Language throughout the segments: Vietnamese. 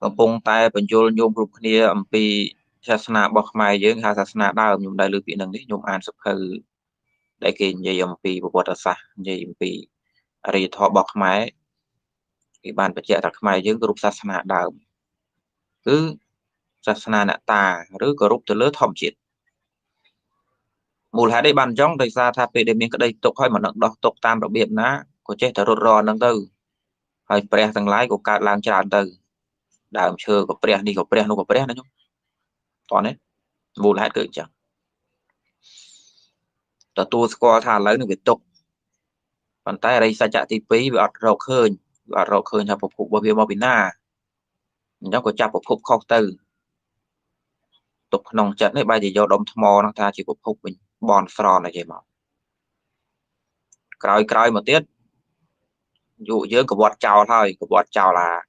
Còn bông tai bận chôn nhôm rục nia âm pi sa sna bọc mai dưới hà sa sna đau nhôm đại lư bị nặng đấy nhôm an sấp hư đại kì nhầy âm pi bộ bọt sa nhầy âm pi rì thọ bọc mai cái bàn bạch dạ đặc mai dưới rục sa sna đau cứ sa sna nạ ta rứ có rục từ lứa thòng chuyện mùa hè đây bàn trong đại gia tháp về để miếng cái đây tục hơi mà nặng đó tục tam đặc biệt ná có chết thở rột rò nâng từ hơi bẹt thằng lái của cả làng tràn từ đào chơi của bẹt đi của bẹt nó của bẹt đấy nhung toàn đấy mùa hè cự chẳng tờ tua score thà lấy được việc tục bàn tay đây sa chạ tí pí và rầu khơi là phục vụ bảo vệ màu biển na nó có chạp phục vụ kho từ tục nông trận đấy bây giờ đông tham mò nó ta chỉ phục vụ mình bòn sòn này vậy mà cày một tiết dụ dưới của bọt chào thôi của bọt chào là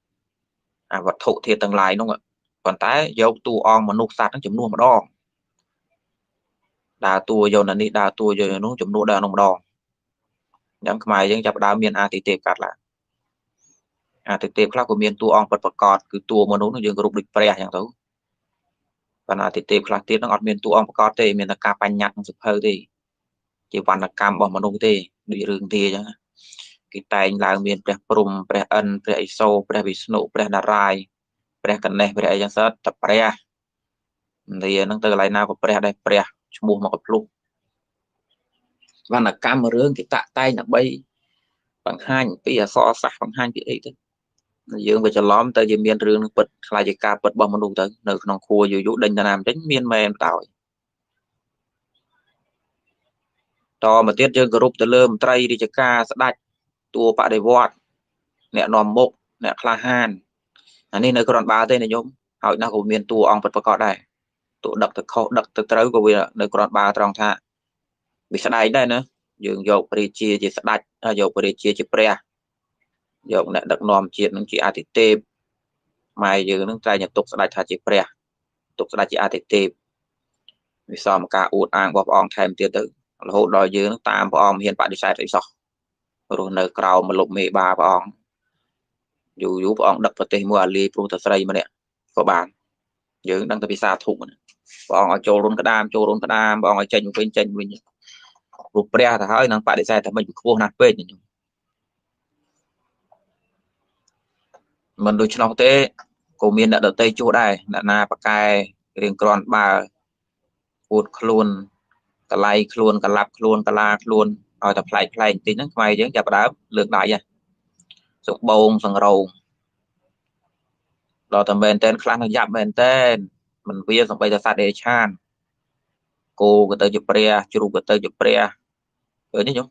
vật thụ thiệt tầng lại đúng không ạ còn tái dấu tu on mà nục sạt nó chấm nua mà đo đà tua dầu là đi đà tua dầu nó chấm nua đà nó mà đo nhắm mày những chạp đá miền a thì tiệp cắt lại à thực tế khác của miền tu on vật vật cọt cứ tua mà nấu nó dừng rục địch bè chẳng thấu và là thực tế khác tiết nó ở miền tu on vật cọt thì miền là cà pan nhặt sụp hơi thì chỉ còn là cam bỏ mà nấu thì bị rừng thì chứ cái tay là miền bè prum bè ân bè iso bè Vishnu bè Narai bè cần này bè giang sơn tập bè thì nó từ lại nào của bè đây bè mua một cặp lục và là cam mà rương cái tạ tay là bay bằng hai cái là so sánh bằng hai cái đấy dương về cho lóm tới miền rừng bật là gì cả bật bom luôn tới nơi con khua dù dụ đình làm đến miền mềm tỏi to mà tiết chơi group từ lơm trai đi chơi ca sẽ đặt tua bạ để vọt nè nòm mộc nè kha han anh nên nơi con ba tên này nhôm hỏi nào của miền tua ông vật vật cọ đây tụ đập từ khâu đập từ tới của việc nơi con ba trong thạ bị sẽ đáy đây nữa dương dụ đi chia chỉ sẽ đặt dụ đi chia chỉ pre dòng lại đặc nòm chuyện những chị ATT mai giờ những trai nhập tục đại thà chị pre tục đại chị ATT vì sao mà cả uốn ăn bọc on thèm tiền tử hộ đòi giờ nó tạm bọc on hiện tại đi sai tại sao rồi nơi cầu mà lục mẹ bà bọc on dù dù bọc on đập vào tay mua ali pro tờ sợi mà nè có bàn giờ đang tập đi xa thủng bọc on trâu rốn cả đam bọc on trên mình lục pre thà hơi năng tại đi sai thà mình vô nát bên mình đối trong thế của miền đã đợt tây chỗ này là na bạc cài riêng còn bà uột luôn cả lay luôn cả lạp luôn cả la luôn rồi tập lại tí nữa mày chứ chả đá lượt đại vậy sụp bông sừng râu rồi tầm bên tên khăn thằng dặm bên tên mình vía xong bây giờ sát để chan cô cái tới chụp bia chụp cái tới chụp bia rồi đấy nhung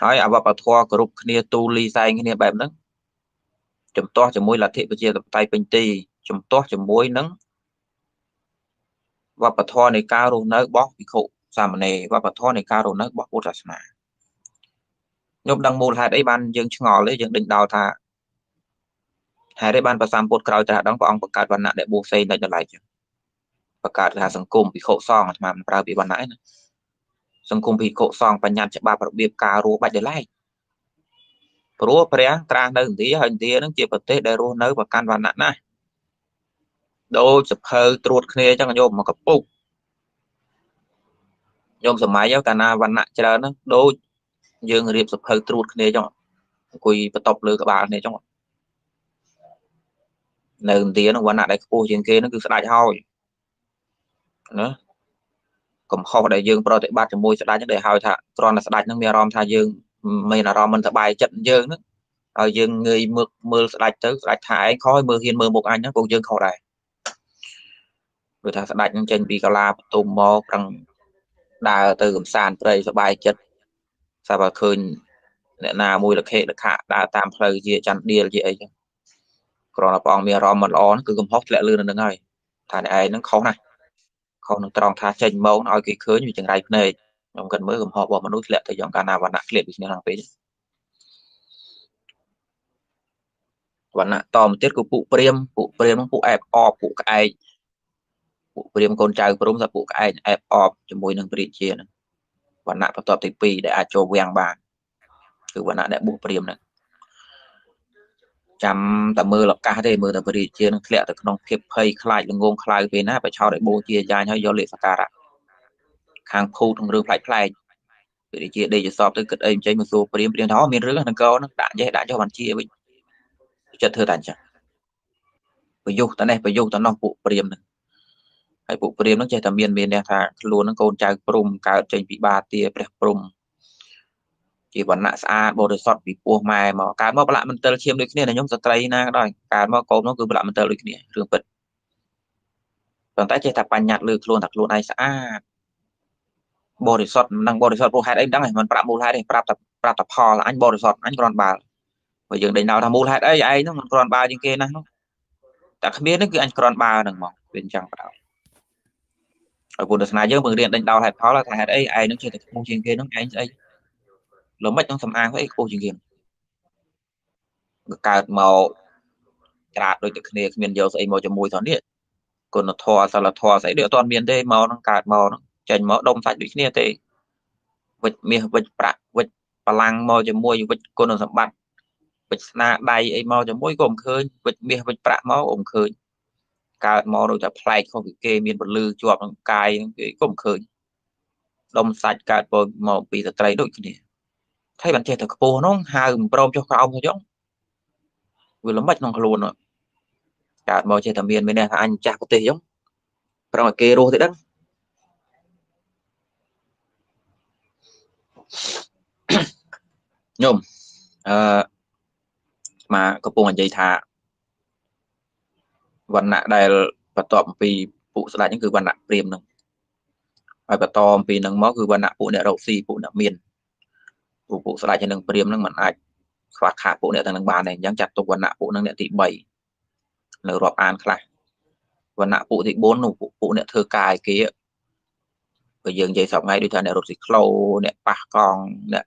hỏi à bà thua group kia tu li sai kia bẹp nấng chấm to chấm mũi là thiệt bây giờ tập tay bình tì chấm to chấm mũi nấng và bà thua này cao rồi nấng bóc bị khụ sao mà này và bà thua này cao rồi nấng bóc bút ra mà nhôm đằng mù hai đấy ban dương ngò lấy dương định đào thà hai đấy ban bà sam bút cào trả đóng vào ông bà cạt văn nạn để bù xây lại trở lại chứ bà cạt là sừng cung bị khụ xong mà bà bị văn nãy nữa sông cung bị cột sòng và nhặt chặt ba đặc biệt cà rô bạch để lại rô prea trang đây tí hình tía nó chia vật tế để rô nới và can và nặn này đôi chụp hơi trượt kia cho nhôm mà cặp bụng nhôm sầm máy giáo cả na và nặn cho đó đôi dương người điệp chụp hơi trượt kia cho quỳ và tộc lừa các bạn này cho nên tía nó và nặn đấy cô trên kia nó cứ đại thôi nữa cũng khó để dương pro tệ bát cho môi sẽ đánh để hỏi thà còn là sẽ đánh những mẹ rom thà dương mình là rom mình sẽ bài trận dương đó rồi dương người mực mưa sẽ đánh tới đánh thải khói mưa hiền mưa một anh nó cũng dương khó đại người ta sẽ đánh trên vì cả là tôm mò rằng đà từ gầm sàn đây sẽ bài trận sao vào khơi nè na môi được hệ được hạ đã tạm thời gì chặn đi là gì ấy còn là bọn mẹ rom mình on cứ gầm hốc lẹ lươn được ngay thà này nó khó này còn trong thà trên mẫu nói cái khứa như chẳng này này trong cần mới gồm họ bỏ một nút lệ thời gian cả nào và nặng liệt như hàng phế và nặng tòm tiết của phụ prem phụ ép o phụ cái phụ prem con trai của đúng là phụ cái ép o cho mối nâng bị chia và nặng vào tập thì để cho vàng bàn từ và nặng để phụ prem này chăm tạm mơ lập ca để mơ tạm bơi đi chơi lẹ từ con kẹp hay khai đừng ngôn khai về na phải cho để bôi chia dài nhau do lệ phạt cả hàng khu trong rừng phải khai để chia để cho sọp tới cất em chơi một số điểm đó miền rừng thằng con đã cho bạn chia với chợt thưa đàn chả phải dùng tận này phải dùng tận non bộ điểm này hay bộ điểm nó chơi tạm miền miền này thà luôn nó còn chơi prum cả chơi bị ba tia prum chỉ vẫn là xa bộ sọt bị buông mày mà cá mò lại mình tơ chiêm được cái này là nhóm sọt tây na đòi cá mò cốm nó cứ lại mình tơ được cái này rừng bịch còn tại chơi tập bàn nhạt lực luôn ai xa bộ sọt năng bộ sọt bộ hai đấy đắng này mình prap bộ hai đấy prap tập hò là anh bộ sọt anh còn bà bây giờ đến nào tham bộ hai đấy ai nó còn bà như kia năng ta không biết nó cứ anh còn bà đừng mỏng bên trong bảo ở vùng đất này giờ mừng điện đánh đào hạt pháo là thằng hạt ấy ai nó chơi được môn chuyện kia nó anh ấy lỗ mạch trong sầm an với cô chuyện game cả màu cả đôi thực này miền nhiều sẽ màu cho mùi thón điện còn nó thò sao là thò sẽ đỡ toàn miền tây màu nó cả màu nó chèn màu đông sạch đôi kia tây vịt miền vịt bạc vịt bà lang màu cho mùi vịt còn nó sầm bạc vịt na bay ấy màu cho mùi gồm khơi vịt miền vịt bạc màu gồm khơi cả màu đôi tập play không bị kê miền bật lư chuột cài cái gồm khơi đông sạch cả bờ màu bị tật trái đôi kia thấy bạn trẻ thật cô nó hai pro cho ông thôi chứ vừa lắm bạch nó luôn rồi cả mọi trẻ thẩm viên bên này anh chả có tê giống pro là kê đô thế đất nhôm mà có buồn dây thả vận nạn đây và tọm vì phụ lại những người vận nạn tiềm nồng và tòm vì nâng máu người vận nạn phụ nợ đầu xì phụ nợ miền bộ sẽ lại cho nâng priêm nâng mặn ạch và khả bộ nệ thằng bà này nhắn chặt tục vận nạ bộ nâng nệ thị 7 nở rộp an khả vận nạ bộ thị 4 nụ bộ nệ thơ cài kia bởi dường dây sọc ngay đôi thằng nệ rộp dịch lâu nệ bạc con nệ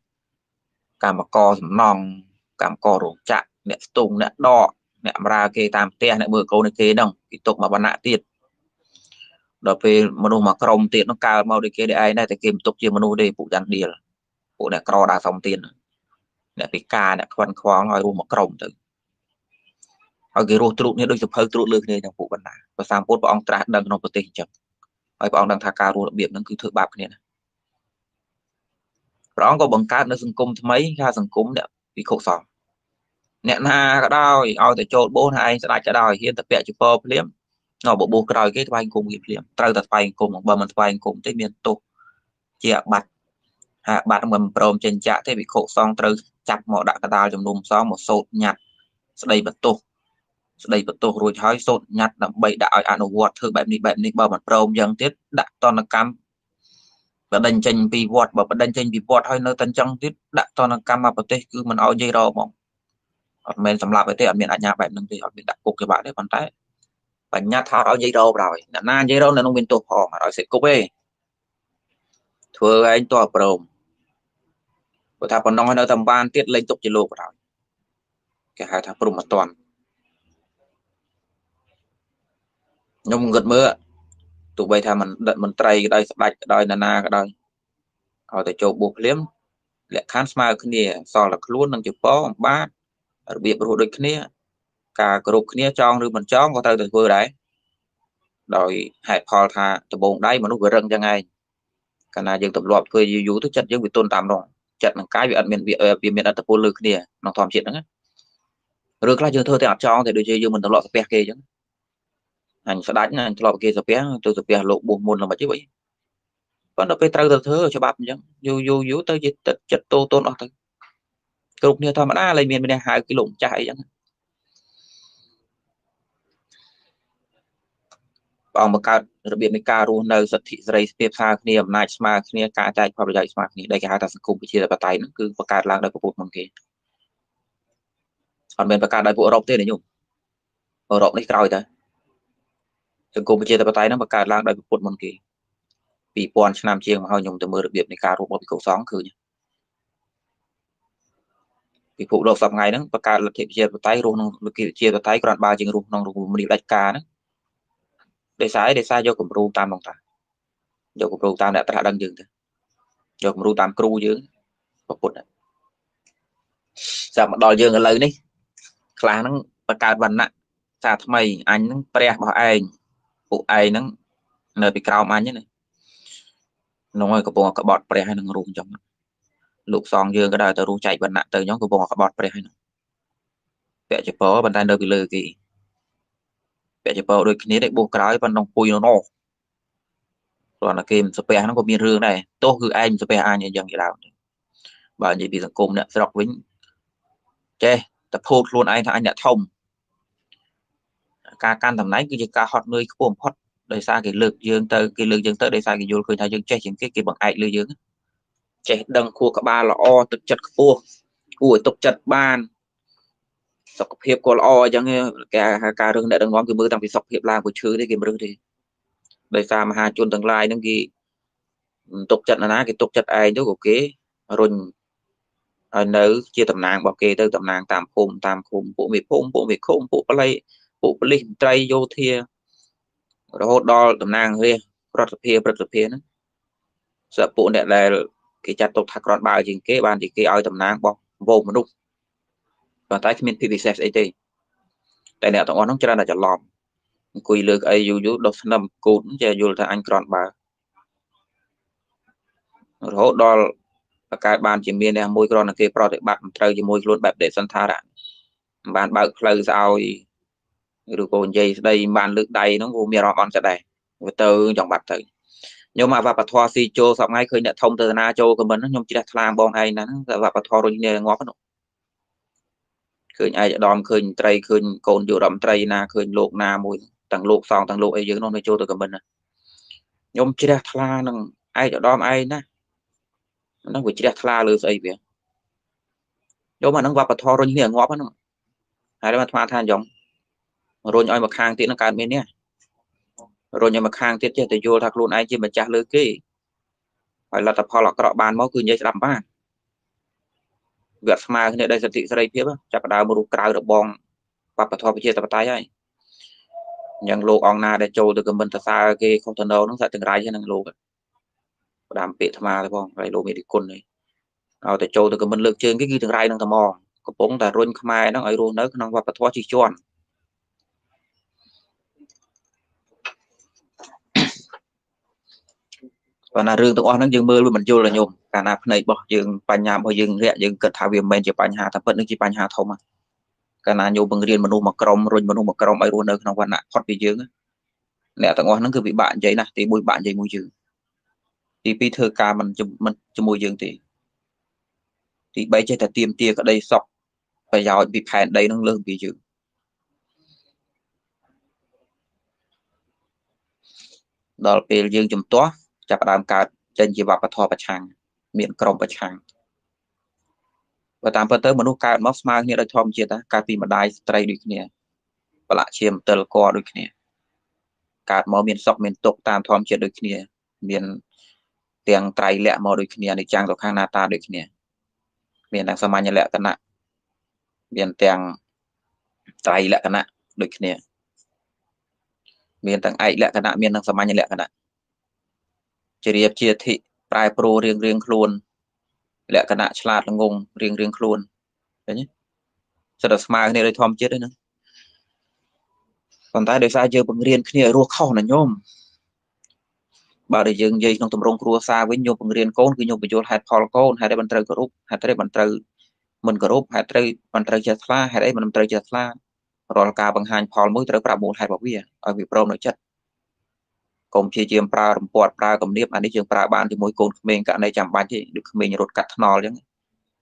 cả một co dùm nòng cả một co rộp chạc nệ tùng nệ đọ nệ ra kê tam tè nệ bờ câu nệ kê nông cái tục mà vận nạ tiệt đó phê mà nụ mà còng tiệt nó cao màu đi kê để ai này thì kìm tục chìa mà nụ để bộ gián đìa bộ này cò đã xong tiền để cái ca này quan khoáng rồi ru một còng từ rồi cái ru trụ này đôi chụp hơi trụ lưỡi này trong bộ vận này và sang phút bọn ông trả đằng nông tiền chậm rồi bọn ông đang thà ca ru đặc biệt nó cứ thử bạc cái này rồi ông có bằng cá nó sừng cung mấy ra sừng cung đấy bị khổ sở nè na đau ao để trộn bố này sẽ lại trả đòi hiện tập vẽ chụp phơ liếm nó bộ bố còi cái tay cùng nghiệp liếm trâu tập tay cùng bằng mình tay cùng tới miền tụ chè bạch hạ bạn mình prom trên chạ thế bị khổ xong từ chặt mỏ đạn ta trong đùm xong một sột nhặt đây bật tô rồi hói sột nhặt là bậy đã ăn quạt thử bạn đi bao mặt prom dần tiết đặt toàn là cam và đành trên vì quạt và đành trên vì quạt hơi nơi tận trong tiết đặt toàn là cam mà bật tê cứ mình ao dây rò mỏng mình làm lại với tê ở miền nhà bạn đừng thì họ bị đặt cục cái bạn đấy còn tay bạn nhát tháo ao dây rò rồi na dây rò là nông bên tổ họ mà nói sẽ cúp ấy thưa anh to prom của thằng còn nói tầm ban tiết lên tục trên lô của thằng cái hai thằng prom một toàn nhung gật mưa tụi bây thằng mình đợt mình tray đây sạch đây nana đây họ để cho buộc liếm lệ khán smile cái này so là luôn đang chụp bó ba đặc biệt rồi đôi cái này cả group cái này trong rồi mình trong có tao từ vừa đấy đòi hại phò thà từ bồn đây mà nó vừa rừng ra ngay cả na dân tập lọp thuê yếu thức chất dân bị tôn tạm rồi chặt bằng cái bị ăn miền việt miền ăn tập quân lực nè nó thòm chuyện đó á rồi các dân thơ thì ăn cho thì đôi chơi dân mình tập lọp tập kia chứ anh sẽ đánh anh lọp kia tập kia tôi tập kia lộ buồn môn là mà chứ vậy vẫn tập trâu tập thơ cho bạp chứ yếu tới gì tập chặt tô tôn ở thôi cục nè thòm đã lấy miền bên này 2 km chạy chứ ông mà cả đặc biệt mấy ca ru nơi sật thị dây tiếp xa kia night smart kia cả tại qua lại smart này đây cái hai ta cùng chia là tay nó cứประกาศ lang ដល់ប្រពន្ធមកគេអត់មានប្រកាសដល់ពួកអឺរ៉ុបទេញោមអឺរ៉ុបនេះក្រោយតើសង្គមប្រជាធិបតេយ្យហ្នឹងប្រកាស lang ដល់ប្រពន្ធមកគេ2000ឆ្នាំជាងមកហើយខ្ញុំទៅមើលរបៀបនៃការរួមរបស់ពិភពសងឃើញពិភពលោកសប្តាហ៍ថ្ងៃហ្នឹងប្រកាសលទ្ធិប្រជាធិបតេយ្យរស់ក្នុងលទ្ធិប្រជាធិបតេយ្យគ្រាន់បើជាងរស់ក្នុងរបបមនីដាច់ការហ្នឹងđể sai vô cùng ru tam đồng ta vô cùng ru tam đã ta đang dừng thôi vô cùng ru tam cru dướng và cột sao mà đòi dừng ở lời đi khá năng bà cao văn nặng xa thầm mây anh năng bè bỏ anh bộ ai năng nơi bị cao mà như này nó ngồi có bộ các bọt bè hay năng rung trong lục xong dương cái đời tớ rung chạy bần nặng tớ nhóm của bộ các bọt bè hay năng vẽ chụp bó bàn tay nơi bị lừa kì vẽ chụp bó đôi khi đấy bộ cái bàn đồng cùi nó còn là kìm sắp bè nó có miên rương này tốt cứ anh sắp bè ai như vậy nào bảo như bị thằng cùng nè sẽ đọc vĩnh chê tập hốt luôn anh đã thông ca can tầm nãy cái gì ca hot nơi cuồng hot đời xa cái lực dương tới cái lực dương tới đời xa cái vô khơi thái dương che những cái bằng ai lưới dương che đằng khu các ba là o tục chật cua ủi tục chật ban sọc hiệp của o chẳng cái ca rừng đã đằng ngón cái mưa tăng cái sọc hiệp la của chữ đấy cái mưa thì đời xa mà hai chôn tương lai những cái tục chật là cái tục chật ai đó của cái rừng nấu chia tầm nàng bảo kê tới tầm nàng tam khum bộ mì khum bộ lấy bộ lịch trai vô thia rồi đo tầm nàng hơi rất là phê nữa sợ bộ này là cái chặt tục thạc rọn bao trên kế bàn thì kia oi tầm nàng bọc vô mà đúng và tại khi mình thì sẽ ấy tại nè tổng nó cho là chặt lòm quỳ lược ấy dù đọc nằm cún giờ dù là anh rọn bà rồi đo cái bàn chỉ miên này môi con là kia pro để bạn chơi chỉ môi luôn bẹp để sân tha đã bạn bạc lời sao thì được còn dây đây bạn lực đầy nó vô miệt on sẽ đầy và từ trong bạc thử nhưng mà vào bạc thoa si châu sau ngay khơi nhận thông từ na châu của mình nó nhom chỉ đặt làm bong hay nó vào bạc thoa rồi như ngó nó khơi ai đòn khơi tây khơi cồn dừa đầm tây na khơi luộc na môi tầng luộc sòng tầng luộc ấy dưới nó mới châu từ của mình nhom chỉ đặt là ai đòn ai na nó bị chết la lừa say vậy, nếu mà nó vào bờ thò rồi như ngó nó, hay là mà than giống, rồi nhoi mà khang tiếc nó cản bên nè, rồi nhoi mà khang tiếc chơi tự vô thạc luôn ai chơi mà chả lừa kĩ, phải là tập họ lọt cọ bàn máu cứ nhảy đầm ba, việc mà cái này đây sạch thị sạch tiếp á, chặt đào mà rú cào được bong, vào bờ thò bị chết tập tay ấy, nhưng lô ông na để trâu từ cái mình thật xa cái không thần đâu nó sẽ từng rai cho năng lô đàm bệ tham à không phải lô mì đi cồn này, ao tại châu từ cái mình lược trên cái gì từng rai đang tham mò, có bóng tại run khmai đang ấy run nó đang vào bát thoa chỉ chọn, còn là riêng tụi con nó dừng mưa luôn mình vô là nhôm, cả nạp này bỏ dừng bàn nhà bỏ dừng lẹ dừng cật thảo viêm men chỉ bàn nhà thập phận nó chỉ bàn nhà thâu mà, cả nà nhôm bằng riêng mình nuôi một crom ấy run nó đang quan nặng thoát bị dướng, lẹ tụi con nó cứ bị bạn vậy nè, thì bụi bạn vậy môi trường. Thì bây thơ ca mình cho môi dương thì bây giờ ta tiêm tia ở đây sọc và giỏi bị phản đây nâng lương bị dương đó là bây dương chúng tôi chạp đàm cả trên dịp và thò và chàng miệng cổng và chàng và tạm phần tới một lúc cao móc mà như là thông chia ta cả vì mà đai trai được nè và lại chiếm tờ có được nè cả mỏ miền sọc miền tục tạm thông chia được nè miền tiếng trai lẹ mò đôi khi này trang tộc hàng na ta đôi khi này miền đang xem anh lẹ cận nè miền tiếng trai lẹ cận nè đôi khi này miền tiếng ai lẹ cận nè miền đang xem anh lẹ cận nè chỉ riêng chia thị trai pro riêng luôn lẹ cận nè chả là ngông riêng luôn đấy nhé sau đó smart này đây thom chết đấy nữa còn tại đời xa chưa bằng riêng khi này ruột khâu là nhôm bảo để dừng dây trong tầm rong cua xa với nhôm bằng riêng côn cứ nhôm bị vô hạt phol côn hạt đấy bàn trời group hạt đấy bàn trời mình group hạt đấy bàn trời chật la hạt đấy bàn trời chật la rồi cả bằng hành phol mới trời prabhu hạt bảo bia ở việt nam nội chất cùng chia chiêm pra rầm pọt pra cầm niệm anh đi trường pra ban thì mỗi côn mình cả này chẳng bán gì được mình rút cắt nòi chứ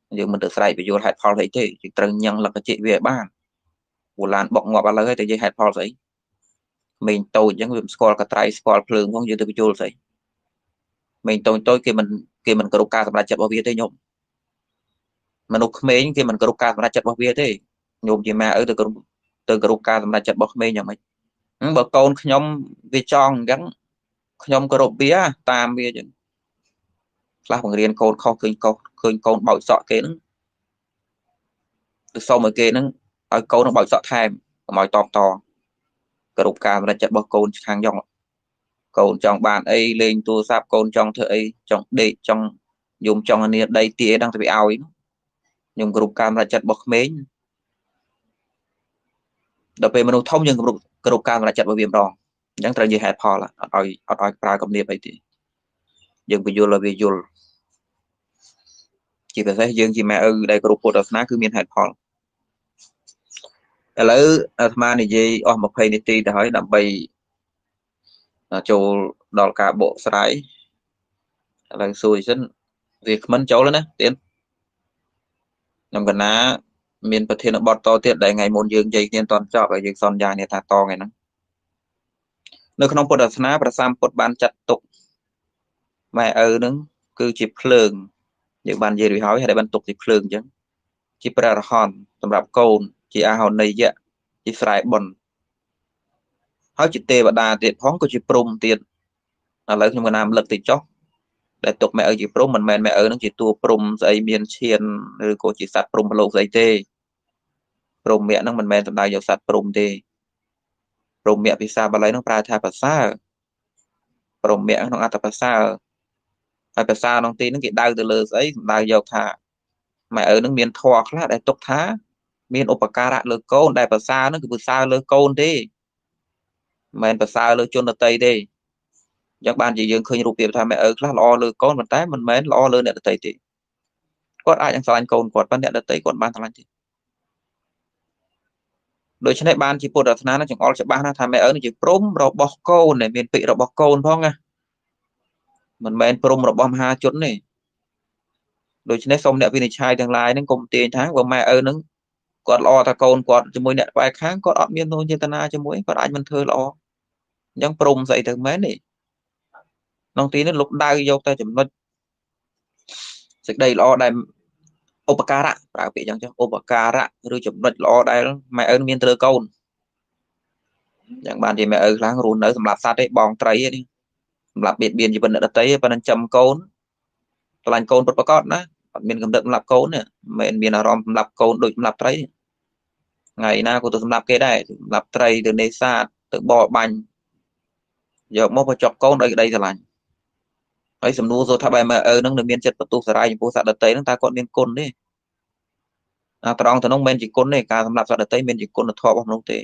nhưng mình tự say bị vô hạt phol thấy chứ chỉ trời nhân là cái chuyện về ban của làn bọc ngọt ba lơi từ dây hạt phol ấy mình tôi những người score cả trái score phượng không YouTube chul vậy mình tôi khi mình có ca tập lại chặt bao bia thế nhôm mình ốc mấy khi mình có ca tập lại chặt bao bia thế nhôm gì mà ở từ ca tập lại chặt bao mấy nhà mình bờ con nhôm vi tròn gắn nhôm có bia tam bia chứ là bằng riêng con không con bảo sọ kế nó từ sau mà kế nó ở câu nó bảo sọ thèm mọi to cột cam là chặt bọc cồn hàng dòng cồn trong bàn ấy lên tua sáp cồn trong thợ ấy trong để trong dùng trong anh đây tía đang bị ao ấy nhưng cột cam là chặt bọc mến Đợt về menu thông nhưng cơ độ cao là chặt vào viêm rong, đang trở về hẹp hò là ở pra công nghiệp vậy thì dừng video là video chỉ phải thấy dừng chỉ mẹ ở đây cơ độ cao là cứ miền hẹp hò. Lỡ mà này gì ở một page này thì hỏi đậm bì chỗ đòn cả bộ trái là xui xin việc mấn cháu lên á tiến nằm gần á miền Bắc Thiên nó bọt to tiệt đại ngày môn dương dây tiên toàn chọn lại dương son dài này thả to ngày nắng nơi không bột sná và sam bột ban chặt tục mẹ ở đứng cứ chịp phường những bàn gì đuổi hỏi hay để ban tục chịp phường chứ chịp ra là hòn tầm đạp câu chị à hòn này vậy chị phải bẩn hỏi chị tê và đà tiệt phóng của chị prom tiệt là lấy trong nam lực thì chóc để tục mẹ ở chị prom mình mẹ ở nó chị tua prom dây miên xiên rồi cô chị sạt prom lột dây tê prom mẹ nó mình mẹ tận đại dầu sạt prom tê prom mẹ vì sao bà lấy nó prai thay bà sa prom mẹ nó ăn tập bà sa ai bà sa nó tê nó chị đau từ lơ giấy đại dầu thả mẹ ở nó miên thọ khác để tục thá miên opakara lơ côn đại bà sa nó cứ sa lơ côn tê mẹ bà sao lơ chôn ở tây đi, các bạn chỉ dừng khơi rụp tiệp thà mẹ ở là lo lơ con mình té mình mến lo lơ nè tây thì, quạt ai chẳng sao anh cồn quạt ban nè tây quạt ban thằng anh thì, đối với này ban chỉ buộc đặt na nó chẳng all sẽ ban thà mẹ ở nó chỉ prom rồi bọc côn này miền tây rồi bọc côn phong à, mình mến prom rồi bom ha chốn này, đối với này xong nè vì này trai tương lai nó cùng tiền tháng của mẹ ở nó còn lo ta còn quạt cho mỗi nẹt vài kháng còn ọt miên thôi như ta na cho mỗi còn anh mình thưa lo nhưng prom dậy từ mấy này nông tí nó lúc đau vô ta chấm nó dịch đây lo đây opakara bảo vệ chẳng cho opakara rồi chấm nó lo đây mẹ ơi miên thưa con chẳng bàn thì mẹ ơi láng run nữa làm lạt sát đấy bong tray đi làm biệt biên chỉ bên nữa tấy bên anh chấm con lành con bật bạc con đó miền cầm đệm lập côn nè miền miền rom lập côn đội lập tray ngày na của tôi lập cái đây lập tray từ nơi xa từ bò bành giờ mốt vào chọc côn đây đây là lành ấy sầm nua rồi thà bài mà ở nông được miền chật tụ sờ rai phố sạt đất tây nông ta còn miền côn đấy à tròn từ nông miền chỉ côn này cả lập sạt đất tây miền chỉ côn là thọ bằng nông tề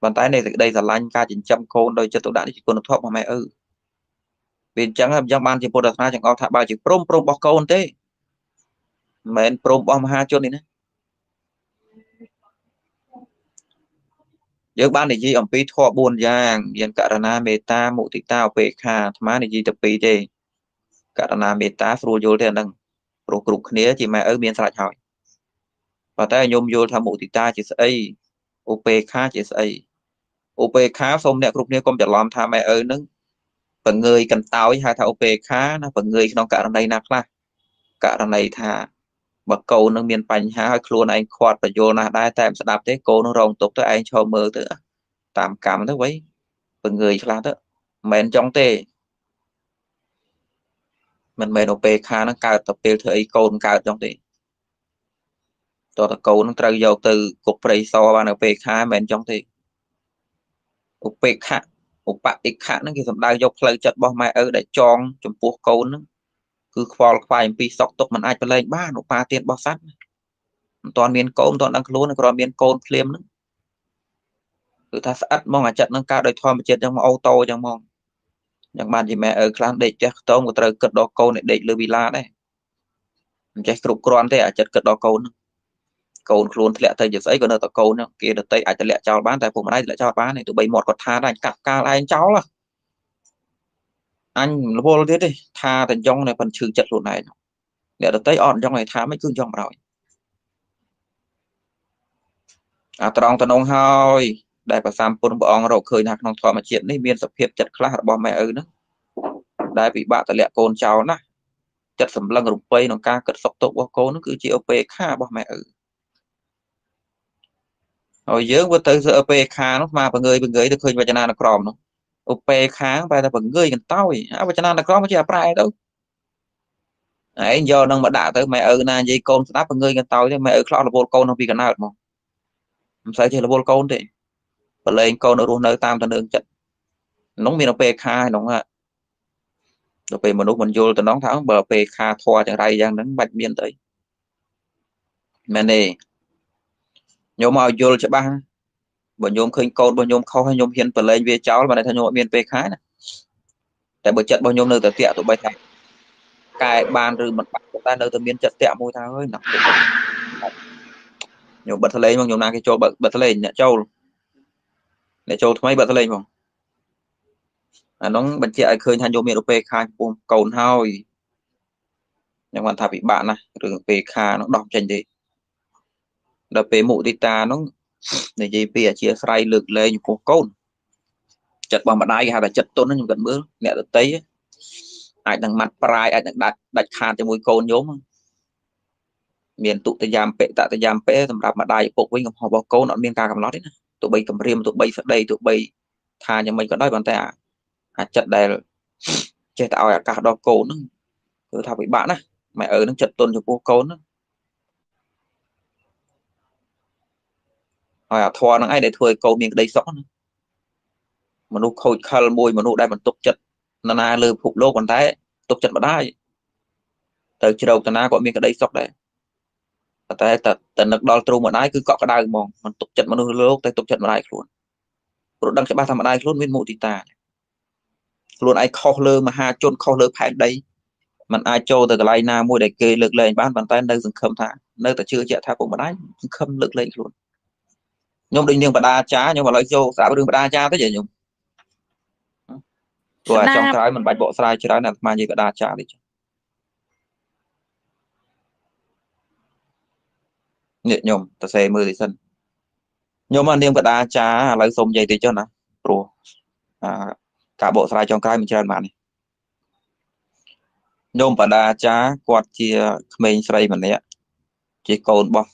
bàn tay này đây là lành ca chỉ trăm côn đôi chật tụ đã chỉ côn là thọ bằng mẹ ư vì chẳng làm giang ban chỉ bột đặt ra chẳng ao thả bài chỉ prom prom bọc câu thế mà em prom bom ha cho nên đấy giang ban này gì ông pi thọ buồn giang giang cả đàn na meta mụ tị tao về kha thám này gì tập pi đây cả đàn na meta pro vô thế năng pro cục khné chỉ mà ở miền sài hỏi và ta nhôm vô tham mụ tị ta chỉ say op kha chỉ say op kha xong nè cục khné còn chả làm tham mẹ ở nâng và người cần tao với hai thao OP khá và người nó cả năm nay nạc là cả năm nay thà bậc cầu nâng miền bành hai luôn anh khoát và vô là đai tạm sẽ đạp thế cô nó rồng tục tới anh cho mơ tựa tạm cảm tới quấy và người là đó mền trong tê mình mền OP khá nó cao tập tiêu thời côn cao trong tê cho tập cầu nó trời dầu từ cục prey so ban OP khá mền trong tê OP khá một bạn ít khả năng khi làm đại dục lời chật bỏ mẹ ở để tròn chấm buộc câu nữa cứ khoa khoai pi sọc tóc mình ai phải lên ba nụ ba tiền bao sát toàn miền côn toàn đang lúa này còn miền côn phèm nữa cứ thà sát mong là chật nâng cao đời thoi mà chết trong ô tô trong mong chẳng bàn gì mẹ ở clan để chết tôm của trời cật đỏ câu này để lừa villa đấy chết cục con thế à chật cật đỏ câu luôn thẹn thầy giờ ấy còn ở tờ câu nữa kia được tây ai thẹn chào bán tại vùng này lại chào bán này tụi bay một con tha này cặp ca lại anh cháu là anh vô thế đi tha thành trong này phần trừ chật luôn này để được tây on trong này tha mấy cứ trong rồi à trong tận ông hơi đại bà sam quân bộ ông rồi khơi nạc non thọ mà chuyện này miền sập hiệp chật khá là bom mẹ ơi nữa đại bị bạn thẹn con cháu nè chật sầm lăng rụng cây nó ca cất sọc tụ qua cô nó cứ chịu pe kha bom mẹ ơi hồi dưỡng với tới giờ OP khá nó mà bằng người được khơi và chana là còm nó OP khá và ta bằng người gần tao ấy và chana là còm chứ à prai đâu ấy giờ đang mà đã tới mày ở na dây con đáp bằng người gần tao thì mày ở cọ là vô con không bị gần nào mà không sai chỉ là vô con thì và lên con ở luôn nơi tam tận đường trận nóng miền OP khá nóng à OP mà lúc mình vô tận nóng tháo bờ OP khá thoa chẳng ray giang đến bạch miên tới mẹ này nhôm màu vô cho ba bọn nhôm khơi cột bọn nhôm khâu hay nhôm hiền bật lên về cháu mà này thay nhôm miền tây khái này tại bởi trận bọn nhôm nơi từ tiệm tụi bay thành cài bàn rồi mặt ta nơi từ miền trận tiệm môi thao hơi nặng nhiều bật lên bằng nhiều nàng cái châu bật bật lên nhẹ châu để châu mấy bật lên không à nó bật chạy khơi thay nhôm miền tây khái cùng cầu thôi nhưng mà thà bị bạn này rồi về kha nó đọc trên đi đập về mụ đi ta nó để gì bây giờ chia say lực lên của con chật bằng mặt đai hay là chật tôn nó nhung gần bữa mẹ được tấy ai đang mặt prai ai đang đặt đặt khan cho môi con nhốm miền tụ tây giam pệ tạ tây giam pệ làm mặt đai bộ với ngọc họ bao câu nó miền ca cầm lót đấy tụi bay cầm riêng tụi bay ở đây tụi bay tha cho mình có đói bàn tay à chật đây chơi tạo à cả đo cổ nó cứ thà bị bạn á mày ở nó chật tôn cho cô con đó. À thò nó ai để thôi câu miệng đây rõ mà nó khôi khal môi mà nó đây mình tục chật nó na lư phục lô còn thế tục chật mà đây từ chiều đầu từ na gọi miệng ở đây rõ đấy tại tận lực đo trù mà đây cứ cọ cái đai mòn mình tục chật mà nó lô tay tục chật mà đây luôn rồi đang cái ba thằng mà đây luôn nguyên mụ thì ta luôn ai kho lơ mà ha chôn kho lơ phải đấy mình ai cho từ cái này na môi để kê lực lên bán bàn tay nơi dừng khâm thả nơi ta chưa chạy thả cũng mà đấy khâm lực lên luôn nhung định nhưng mà đa trá nhưng mà nói vô xã đường đa trá thế vậy nhung rồi trong cái mình bạch bộ sai chứ đó là mà gì cả đa trá đi nhẹ nhung ta xe mưa thì sân nhưng mà niêm cả đa trá lấy sông dây thì cho nó rồi cả bộ sai trong cái mình chơi mà này nhung và đa trá quạt chia mình xoay mình đấy chỉ còn bọc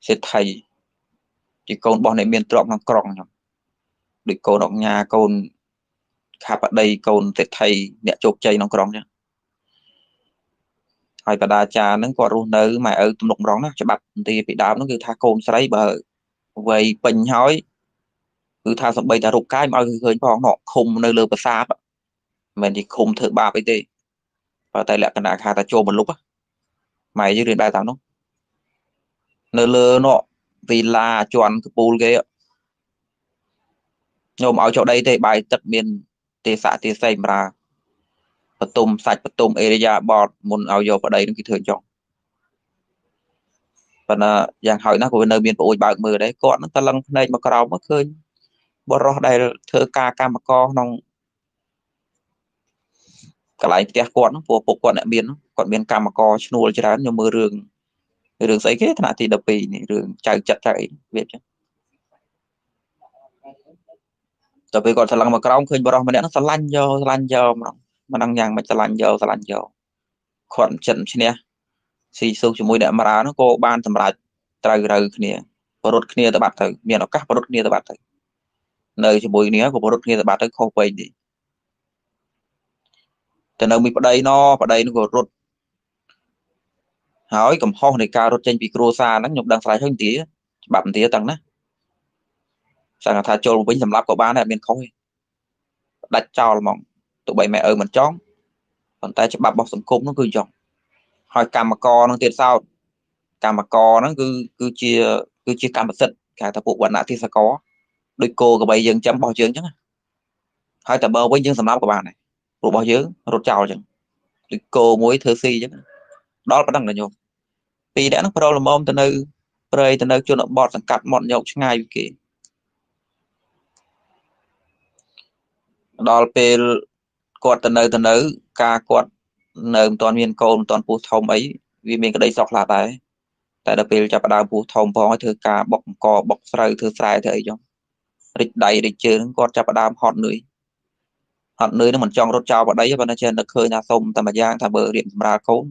sẽ thầy chỉ con bọn này miền trộm làm còng được con ở nhà con khắp ở đây con sẽ thầy mẹ chụp chay làm còng nhá hay bà đa cha nó có run nở mà ở tụm lục rón cho bạch thì bị đám nó cứ tha con xoáy bờ về bình hói cứ tha sập bay ta rụp cái mà hơi con họ khùng nơi lơ bờ xa mình thì khùng thử ba cái gì và tay lại cái nào khai ta chôn một lúc á mày chứ liền ba tao nó nơi lơ nọ vì là chọn cái pool kia nhôm ở chỗ đây thì bài tập miền tê xã tê xây mà bật tôm sạch bật tôm area bọt muốn ao vô vào đây nó kỹ thường chọn và là dạng hỏi nó của nơi miền bộ bạc mưa đấy còn nó ta lăng này mà cầu mất khơi bỏ ra đây thơ ca ca mà co nong cả lại tiếc con của bộ con ở miền còn miền ca mà co chua cho đá nhiều mưa rừng đường xây cái thằng thì đập bì này đường chạy chặt chạy biết chứ đập bì còn thằng lăng mà còng khơi bờ mà nó lăn vô mà đang nhàng mà lăn vô còn trận thế này xì xù cho môi đệm mà ra nó cô ban thầm lại trời trời kia bờ rốt kia ta bạt thử miền nó cắt bờ rốt kia ta bạt thử nơi cho môi nia của bờ rốt kia ta bạt tới khâu quay đi từ nơi mình vào đây nó có rốt hỏi cầm ho này cao trên bị crosa nó nhục đang phải hơn tí bạm tí tăng đó sang là tha trôn với sầm lấp của ba này bên khối đặt trò mỏng tụi bảy mẹ ơi mình chón còn tay cho bạm bọc sầm cúng nó cứ dọn hỏi cam mà co nó tiền sao cam mà co nó cứ chia cam mà sật cả tập bộ quần đã thì sẽ có đôi cô của bảy dương chấm bao dương chứ hỏi tập bơ với dương sầm lấp của bạn này bộ bao dương rốt trào chứ đôi cô muối thơ si chứ đó là đằng là nhôm vì đã nó pro làm ôm từ nơi prey từ nơi chôn động bọt cắt mọn nhậu ngay kì đó pel quạt từ nơi ca quạt nơi toàn miền cồn toàn phú thông ấy vì mình cái đây sọc là tại đợt pel chập đào phú thông phong thứ ca bọc cò bọc sợi thứ sai thế ấy trong địch đầy địch chơi nó quạt chập đào hot nơi nó mình trong rốt trào vào đấy và nó trên nó khơi nhà sông tầm mà giang thả bờ điện ra cấu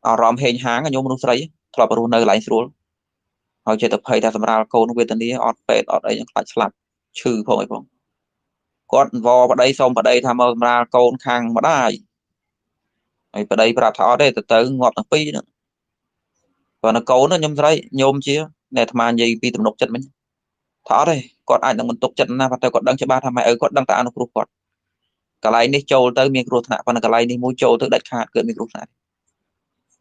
ở rộng hẹn háng ở nhóm nó sấy thọp ở nơi lại xuống họ chơi tập hay ta làm ra cô nó về tận đi ọt pet ọt ấy lại sập trừ phong ấy phong con vò vào đây xong vào đây tham ra cô khang mà đai ấy vào đây vào thọ đây từ từ ngọt thằng pi nữa và nó cố nó nhôm sấy nhôm chia này tham ăn gì pi tụm nục chân mình thọ đây con ai đang mình tục chân na và tôi còn đang chơi ba tham mày ấy con đang ta nó cột cái này đi châu tới miền ruột nạ và cái này đi mũi châu tới đất hạt cửa miền ruột nạ